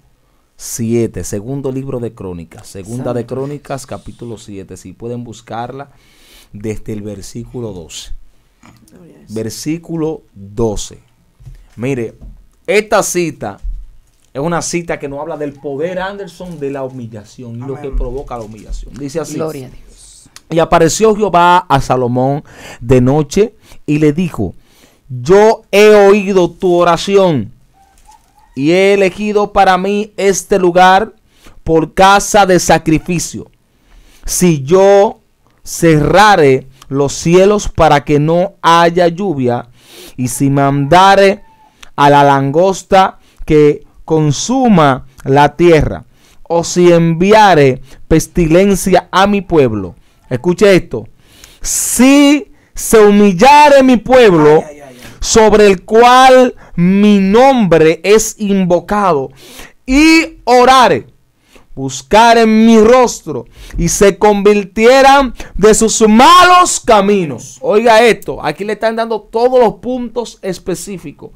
7, segundo libro de Crónicas, de Crónicas, capítulo 7, si pueden buscarla, desde el versículo 12. Oh, yes. Versículo 12. Mire, esta cita es una cita que nos habla del poder, Anderson, de la humillación. Amén. Lo que provoca la humillación. Dice así: Gloria a Dios. Y apareció Jehová a Salomón de noche y le dijo: yo he oído tu oración y he elegido para mí este lugar por casa de sacrificio. Si yo cerrare los cielos para que no haya lluvia, y si mandare a la langosta que consuma la tierra, o si enviare pestilencia a mi pueblo. Escuche esto: si se humillare mi pueblo, sobre el cual mi nombre es invocado, y orare, buscar en mi rostro, y se convirtieran de sus malos caminos. Oiga esto, aquí le están dando todos los puntos específicos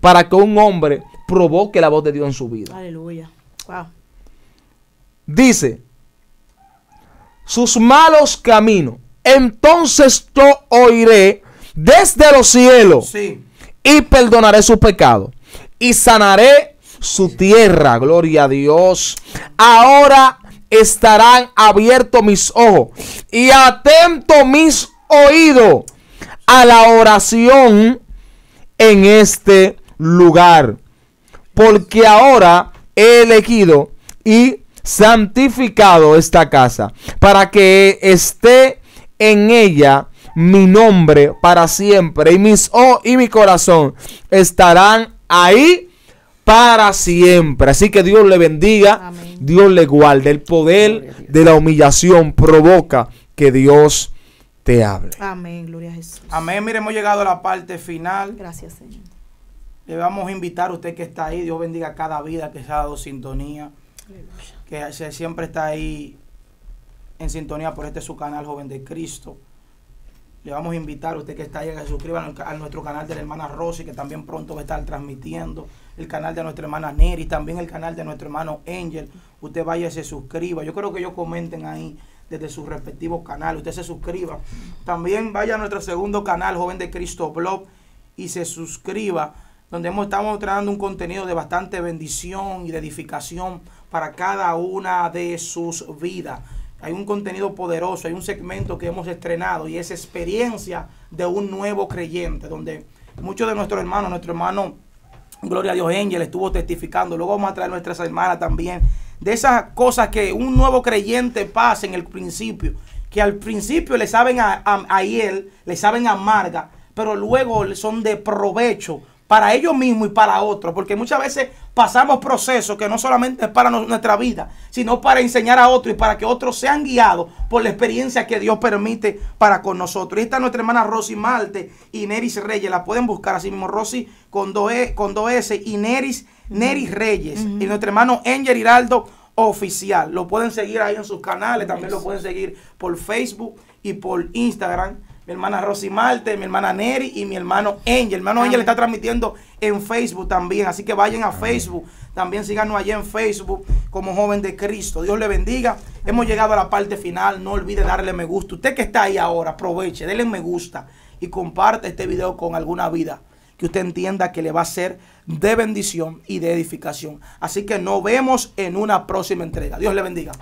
para que un hombre provoque la voz de Dios en su vida. Aleluya. Wow. Dice: sus malos caminos. Entonces yo oiré desde los cielos, y perdonaré sus pecados, y sanaré su tierra. Gloria a Dios. Ahora estarán abiertos mis ojos y atentos mis oídos a la oración en este lugar, porque ahora he elegido y santificado esta casa para que esté en ella mi nombre para siempre, y mis ojos y mi corazón estarán ahí para siempre. Así que Dios le bendiga. Amén. Dios le guarde. El poder de la humillación provoca que Dios te hable. Amén, gloria a Jesús. Amén. Mire, hemos llegado a la parte final. Gracias, Señor. Le vamos a invitar a usted que está ahí. Dios bendiga cada vida que se ha dado sintonía. Aleluya. Que siempre está ahí en sintonía por este su canal, Joven de Cristo. Le vamos a invitar a usted que está ahí a que se suscriba a nuestro canal de la hermana Rosy, que también pronto va a estar transmitiendo. El canal de nuestra hermana Nery, también el canal de nuestro hermano Ángel. Usted vaya y se suscriba. Yo creo que ellos comenten ahí desde sus respectivos canales. Usted se suscriba. También vaya a nuestro segundo canal, Joven de Cristo Blog, y se suscriba, donde estamos trayendo un contenido de bastante bendición y de edificación para cada una de sus vidas. Hay un contenido poderoso, hay un segmento que hemos estrenado y es experiencia de un nuevo creyente, donde muchos de nuestros hermanos, nuestro hermano, gloria a Dios, Ángel, estuvo testificando. Luego vamos a traer nuestras hermanas también, de esas cosas que un nuevo creyente pasa en el principio, que al principio le saben a él, le saben amarga, pero luego son de provecho para ellos mismos y para otros, porque muchas veces pasamos procesos que no solamente es para nuestra vida, sino para enseñar a otros y para que otros sean guiados por la experiencia que Dios permite para con nosotros. Y esta es nuestra hermana Rosy Martes y Nery Reyes, la pueden buscar así mismo, Rosy con 2 S y Nery Reyes. Y nuestro hermano Ángel Hidalgo oficial. Lo pueden seguir ahí en sus canales, también lo pueden seguir por Facebook y por Instagram. Mi hermana Rosy Martes, mi hermana Nery y mi hermano Ángel. Hermano Ángel está transmitiendo en Facebook también, así que vayan a Facebook. También síganos allá en Facebook como Joven de Cristo. Dios le bendiga. Hemos llegado a la parte final. No olvide darle me gusta. Usted que está ahí ahora, aproveche, denle me gusta y comparte este video con alguna vida que usted entienda que le va a ser de bendición y de edificación. Así que nos vemos en una próxima entrega. Dios le bendiga.